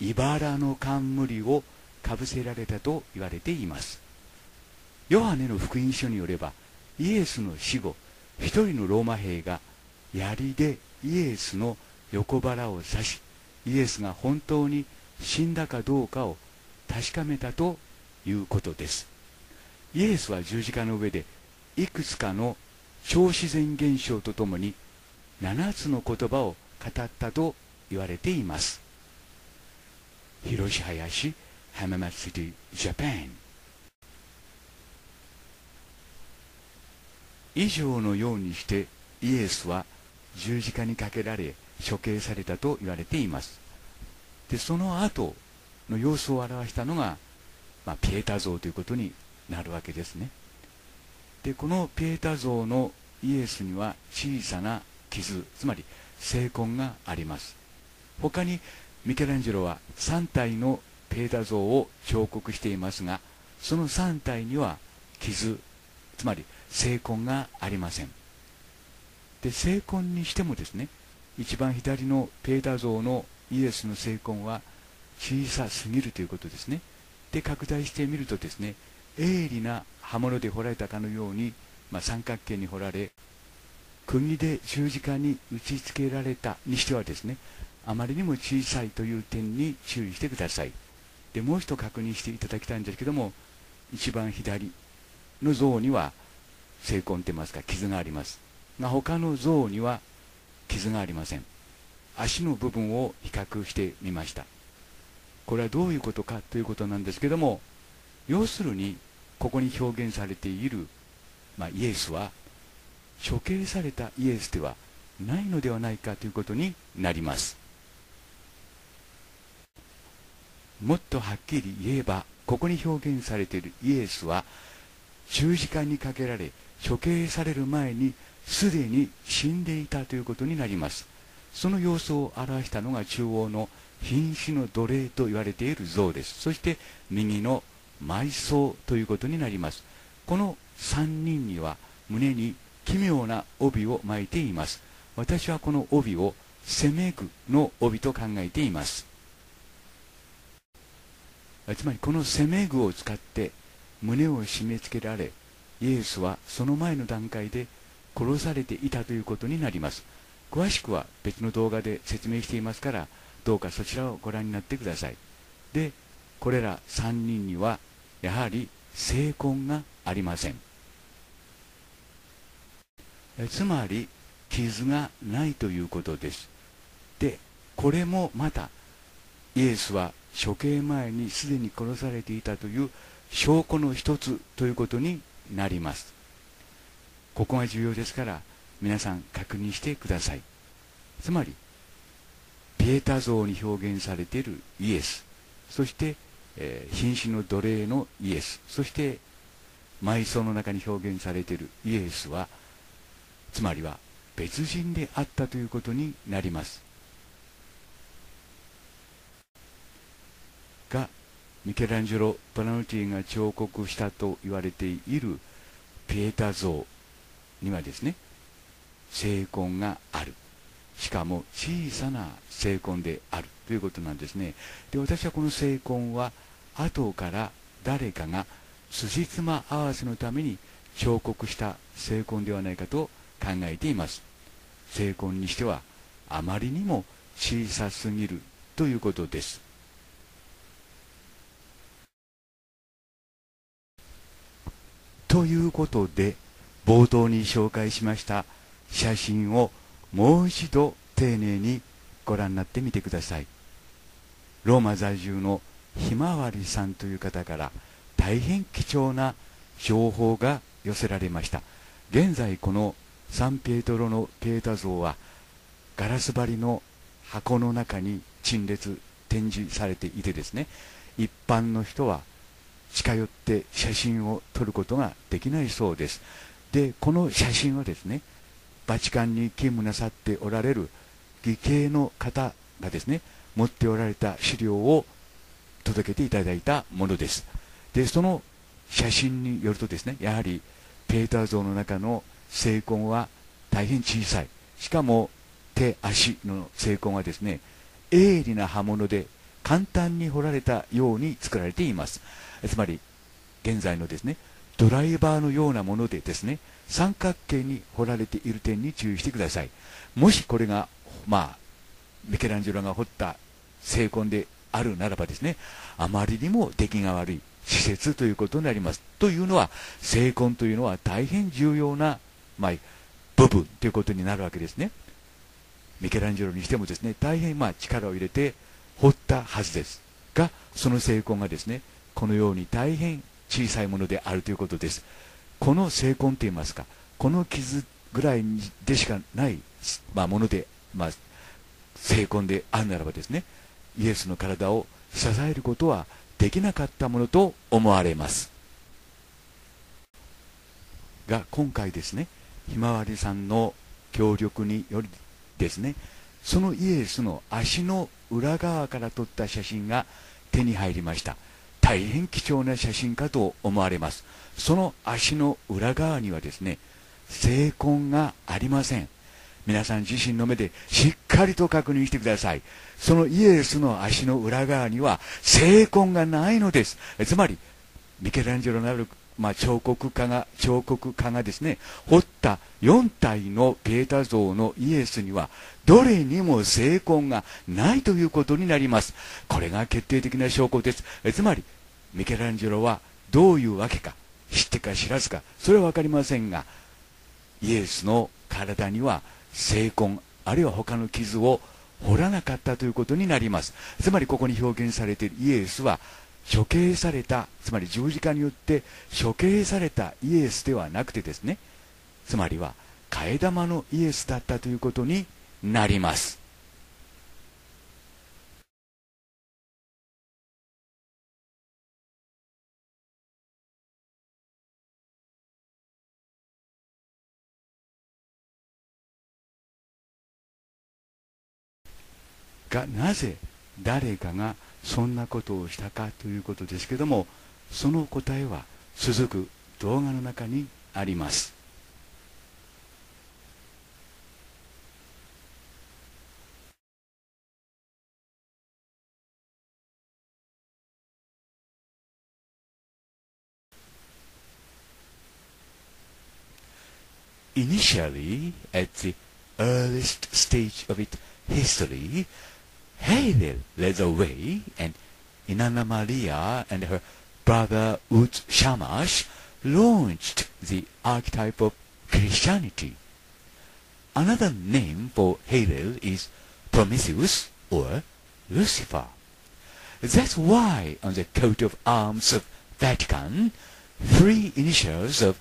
茨の冠をかぶせられたと言われています。ヨハネの福音書によれば、イエスの死後、一人のローマ兵が槍でイエスの横腹を刺し、イエスが本当に死んだかどうかを確かめたということです。イエスは十字架の上でいくつかの超自然現象とともに7つの言葉を語ったと言われています。広志林浜松シティジャパン。以上のようにしてイエスは十字架にかけられ処刑されたと言われています。で、その後の様子を表したのが、ピエータ像ということになるわけですね。で、このピエータ像のイエスには小さな傷、つまり聖痕があります。他にミケランジェロは3体のピエータ像を彫刻していますが、その3体には傷、つまり聖痕がありません。で、聖痕にしてもですね、一番左のピエータ像のイエスの聖痕は小さすぎるということですね。で、拡大してみるとですね、鋭利な刃物で彫られたかのように、三角形に彫られ、釘で十字架に打ちつけられたにしてはですね、あまりにも小さいという点に注意してください。で、もう一度確認していただきたいんですけども、一番左の像には聖痕といいますか、傷がありますが、他の像には傷がありません。足の部分を比較してみました。これはどういうことかということなんですけども、要するにここに表現されている、イエスは処刑されたイエスではないのではないかということになります。もっとはっきり言えば、ここに表現されているイエスは十字架にかけられ処刑される前にすでに死んでいたということになります。その様子を表したのが中央の瀕死の奴隷と言われている像です。そして右の埋葬ということになります。この3人には胸に奇妙な帯を巻いています。私はこの帯を攻め具の帯と考えています。つまりこの攻め具を使って胸を締め付けられ、イエスはその前の段階で殺されていたということになります。詳しくは別の動画で説明していますから、どうかそちらをご覧になってください。で、これら3人にはやはり聖痕がありません。つまり傷がないということです。で、これもまたイエスは処刑前にすでに殺されていたという証拠の一つということになります。ここが重要ですから、皆さん確認してください。つまりピエータ像に表現されているイエス、そして、瀕死の奴隷のイエス、そして埋葬の中に表現されているイエスは、つまりは別人であったということになります。が、ミケランジェロ・パナウティが彫刻したと言われているピエタ像にはですね、聖痕がある。しかも小さな聖痕であるということなんですね。で、私はこの聖痕は後から誰かが辻褄合わせのために彫刻した聖痕ではないかと考えています。聖痕にしてはあまりにも小さすぎるということです。ということで、冒頭に紹介しました写真をもう一度丁寧にご覧になってみてください。ローマ在住のひまわりさんという方から大変貴重な情報が寄せられました。現在このサンピエトロのピエタ像はガラス張りの箱の中に陳列展示されていてですね、一般の人は近寄って写真を撮ることができないそうです。で、この写真はですね、バチカンに勤務なさっておられる義兄の方がですね、持っておられた資料を届けていただいたものです。で、その写真によるとですね、やはりペーター像の中の聖痕は大変小さい。しかも手足の聖痕はですね、鋭利な刃物で簡単に彫られたように作られています。つまり現在のですね、ドライバーのようなものでですね、三角形に彫られている点に注意してください。もしこれがミケランジェロが彫った聖痕であるならばですね、あまりにも出来が悪い施設ということになります。というのは、聖痕というのは大変重要な部分ということになるわけですね。ミケランジェロにしてもですね、大変力を入れて彫ったはずですが、その聖痕がですね、このように大変小さいものであるということです。この聖痕といいますか、この傷ぐらいでしかない、もので、聖痕であるならばですね、イエスの体を支えることはできなかったものと思われます。が、今回ですね、ひまわりさんの協力によりですね、そのイエスの足の裏側から撮った写真が手に入りました。大変貴重な写真かと思われます。その足の裏側にはですね、聖痕がありません。皆さん自身の目でしっかりと確認してください。そのイエスの足の裏側には聖痕がないのです。つまり、ミケランジェロなる、彫刻家がですね、彫った4体のピエタ像のイエスにはどれにも聖痕がないということになります。これが決定的な証拠です。つまりミケランジェロはどういうわけか知ってか知らずか、それは分かりませんが、イエスの体には聖痕あるいは他の傷を彫らなかったということになります。つまりここに表現されているイエスは処刑された、つまり十字架によって処刑されたイエスではなくてですね、つまりは替え玉のイエスだったということになります。が、なぜ誰かがそんなことをしたかということですけども、その答えは続く動画の中にあります。Initially, at the earliest stage of its history, Hegel led the way, and Inanna Maria and her brother Uz Shamash launched the archetype of Christianity. Another name for Hegel is Prometheus or Lucifer. That's why on the coat of arms of Vatican, three initials of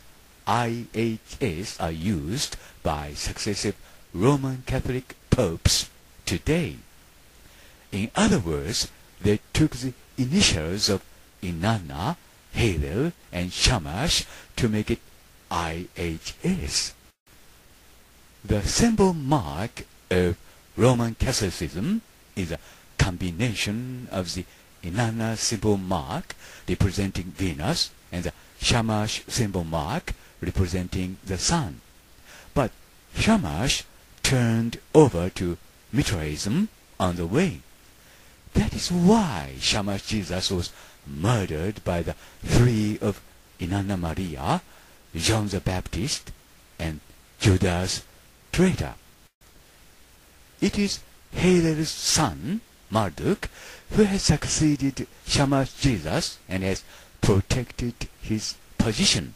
IHS are used by successive Roman Catholic popes today. In other words, they took the initials of Inanna, Hegel, and Shamash to make it IHS. The symbol mark of Roman Catholicism is a combination of the Inanna symbol mark representing Venus and the Shamash symbol mark representing the sun. But Shamash turned over to Mithraism on the way. That is why Shamash Jesus was murdered by the three of Inanna Maria, John the Baptist, and Judas traitor. It is Hillel's son, Marduk, who has succeeded Shamash Jesus and has protected his position.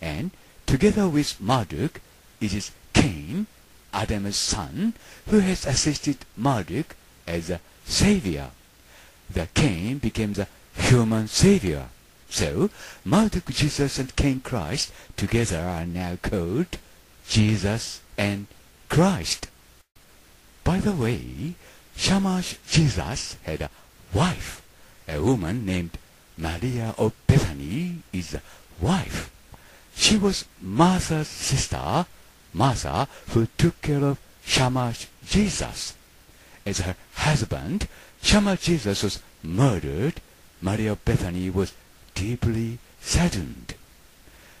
And together with Marduk, it is Cain, Adam's son, who has assisted Marduk as a savior. The Cain became the human savior. So, Marduk, Jesus, and Cain Christ together are now called Jesus and Christ. By the way, Shamash Jesus had a wife. A woman named Maria of Bethany is the wife. She was Martha's sister, Martha, who took care of Shamash Jesus. As her husband, Shamash Jesus was murdered. Maria of Bethany was deeply saddened.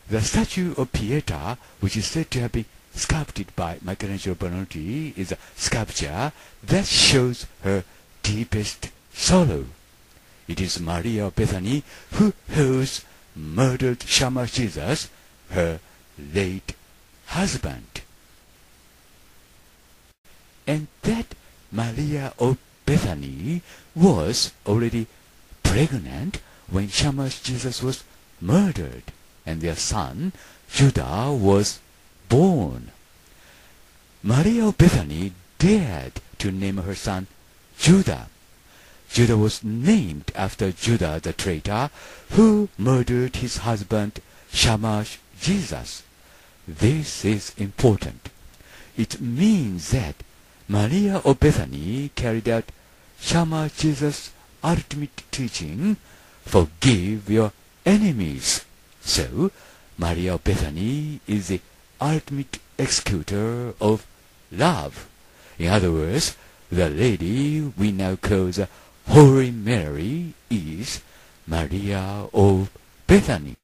The statue of Pieta, which is said to have been sculpted by Michelangelo Buonarroti, is a sculpture that shows her deepest sorrow. It is Maria of Bethany who holds murdered Shamash Jesus, her late husband. And that Maria of Bethany was already pregnant when Shamash Jesus was murdered, and their son Judah was born. Maria of Bethany dared to name her son Judah. Judah was named after Judah the traitor, who murdered his husband Shamash Jesus. This is important. It means that Maria of Bethany carried out Shamash Jesus' ultimate teaching, forgive your enemies. So, Maria of Bethany is the ultimate executor of love. In other words, the lady we now call the Holy Mary is Maria of Bethany.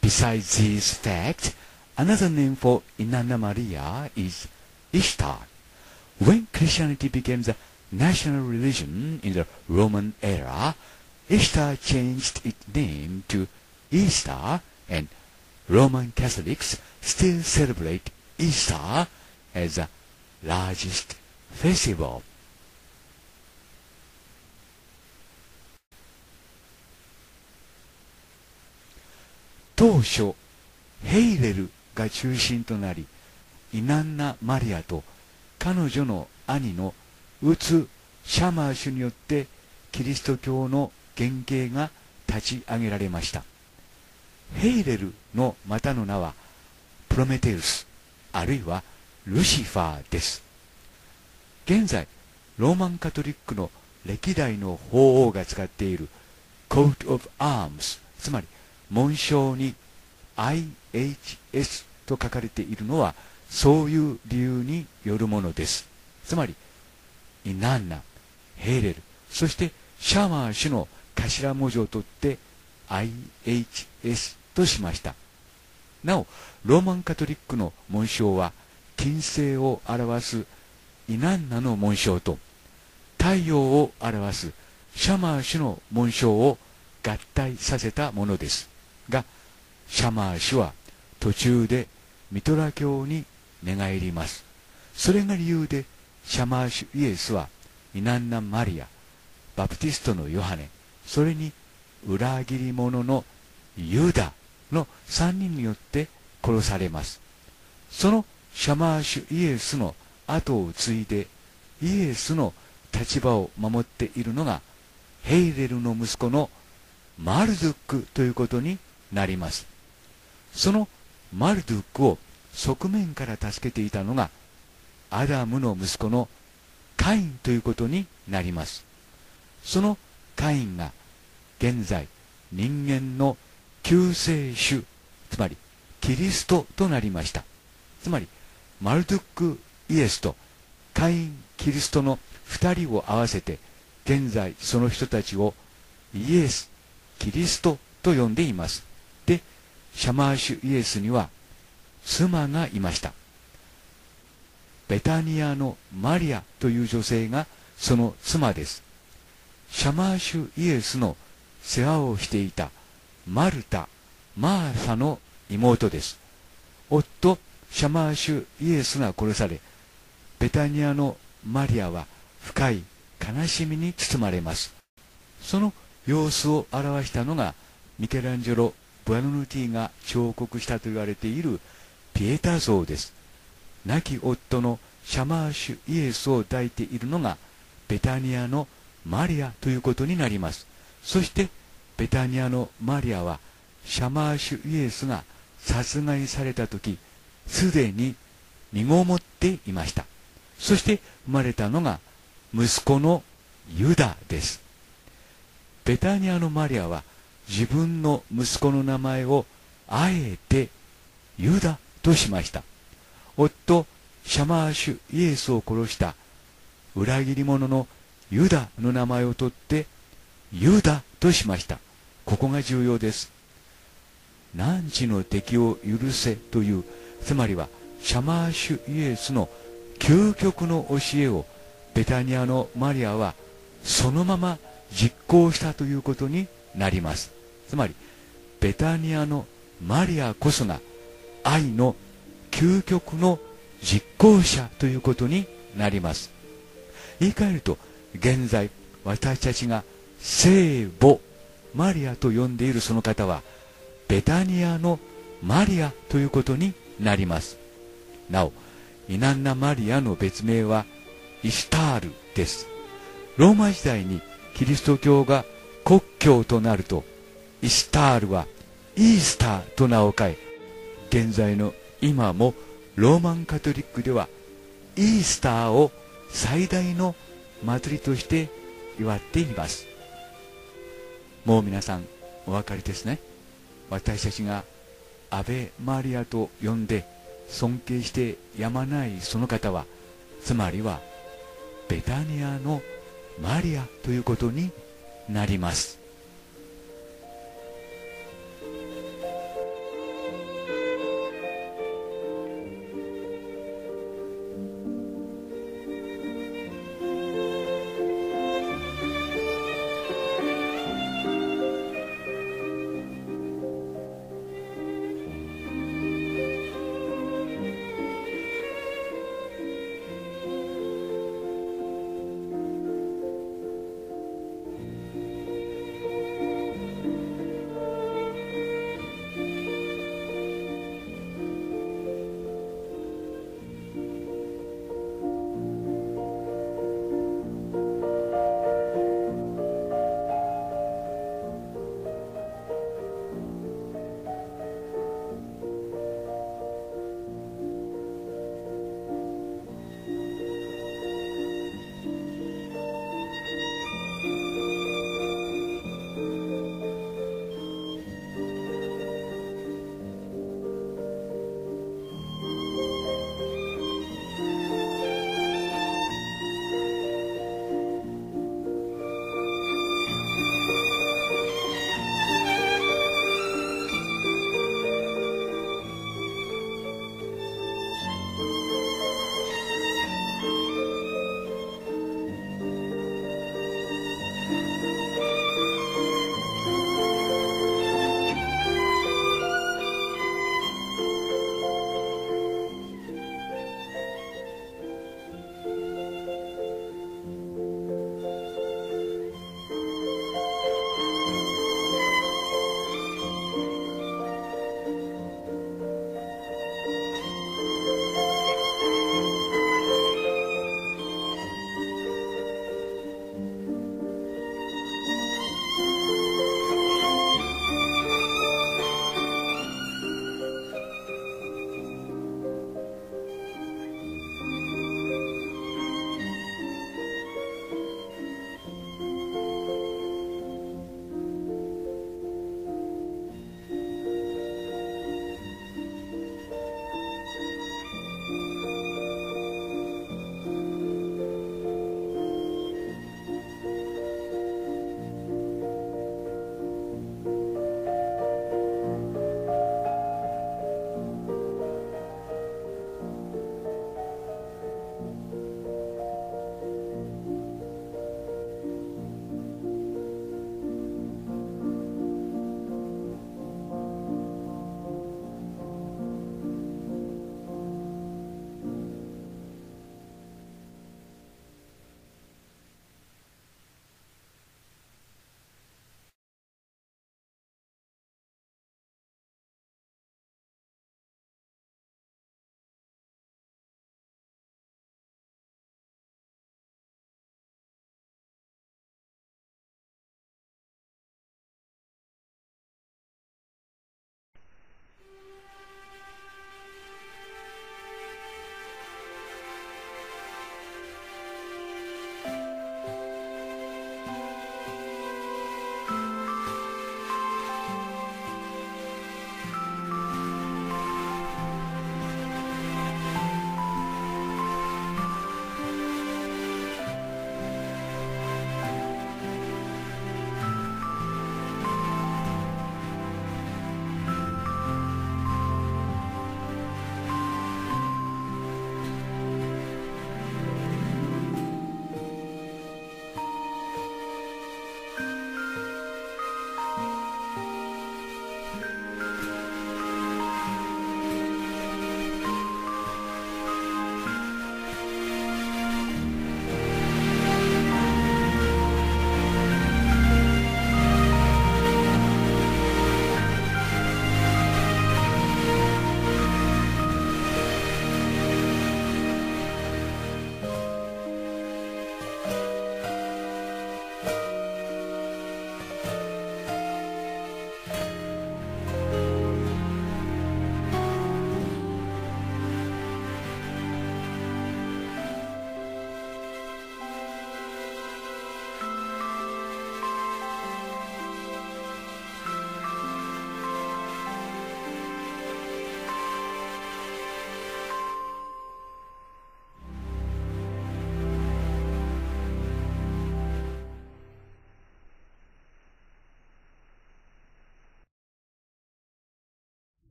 Besides these facts, another name for Inanna Maria is Ishtar. When Christianity became the national religion in the Roman era, Ishtar changed its name to Easter, and Roman Catholics still celebrate Easter as the largest festival.当初、ヘイレルが中心となり、イナンナ・マリアと彼女の兄のウツ・シャマーシュによってキリスト教の原型が立ち上げられました。ヘイレルのまたの名はプロメテウス、あるいはルシファーです。現在、ローマンカトリックの歴代の法王が使っているコート・オブ・アームス、つまり紋章に IHS と書かれているのはそういう理由によるものです。つまり、イナンナ、ヘイレル、そしてシャマー氏の頭文字を取って IHS としました。なお、ローマンカトリックの紋章は金星を表すイナンナの紋章と太陽を表すシャマー氏の紋章を合体させたものですが、シャマー氏は途中でミトラ教に寝返ります。それが理由でシャマーシュイエスはイナンナ・マリア、バプティストのヨハネ、それに裏切り者のユダの3人によって殺されます。そのシャマーシュイエスの後を継いでイエスの立場を守っているのがヘイレルの息子のマルドゥックということになります。そのマルドゥックを側面から助けていたのがアダムの息子のカインということになります。そのカインが現在人間の救世主、つまりキリストとなりました。つまりマルドゥックイエスとカインキリストの2人を合わせて、現在その人たちをイエス、キリストと呼んでいます。で、シャマーシュイエスには妻がいました。ベタニアのマリアという女性がその妻です。シャマーシュイエスの世話をしていたマルタ、マーサの妹です。夫、シャマーシュイエスが殺され、ベタニアのマリアは深い悲しみに包まれます。その様子を表したのが、ミケランジェロ・ボナヌティが彫刻したと言われているピエタ像です。亡き夫のシャマーシュイエスを抱いているのが、ベタニアのマリアということになります。そして、ベタニアのマリアは、シャマーシュイエスが殺害されたとき、すでに身ごもっていました。そして生まれたのが息子のユダです。ベタニアのマリアは自分の息子の名前をあえてユダとしました。夫シャマーシュイエスを殺した裏切り者のユダの名前を取ってユダとしました。ここが重要です。汝の敵を許せという、つまりはシャマーシュイエスの究極の教えをベタニアのマリアはそのまま実行したということになります。つまり、ベタニアのマリアこそが愛の究極の実行者ということになります。言い換えると、現在私たちが聖母マリアと呼んでいるその方は、ベタニアのマリアということになります。なお、イナンナマリアの別名はイシュタールです。ローマ時代にキリスト教が国教となると、イシュタールはイースターと名を変え、現在の今もローマンカトリックではイースターを最大の祭りとして祝っています。もう皆さんお分かりですね。私たちがアベマリアと呼んで尊敬してやまないその方は、つまりはベタニアのマリアということになります。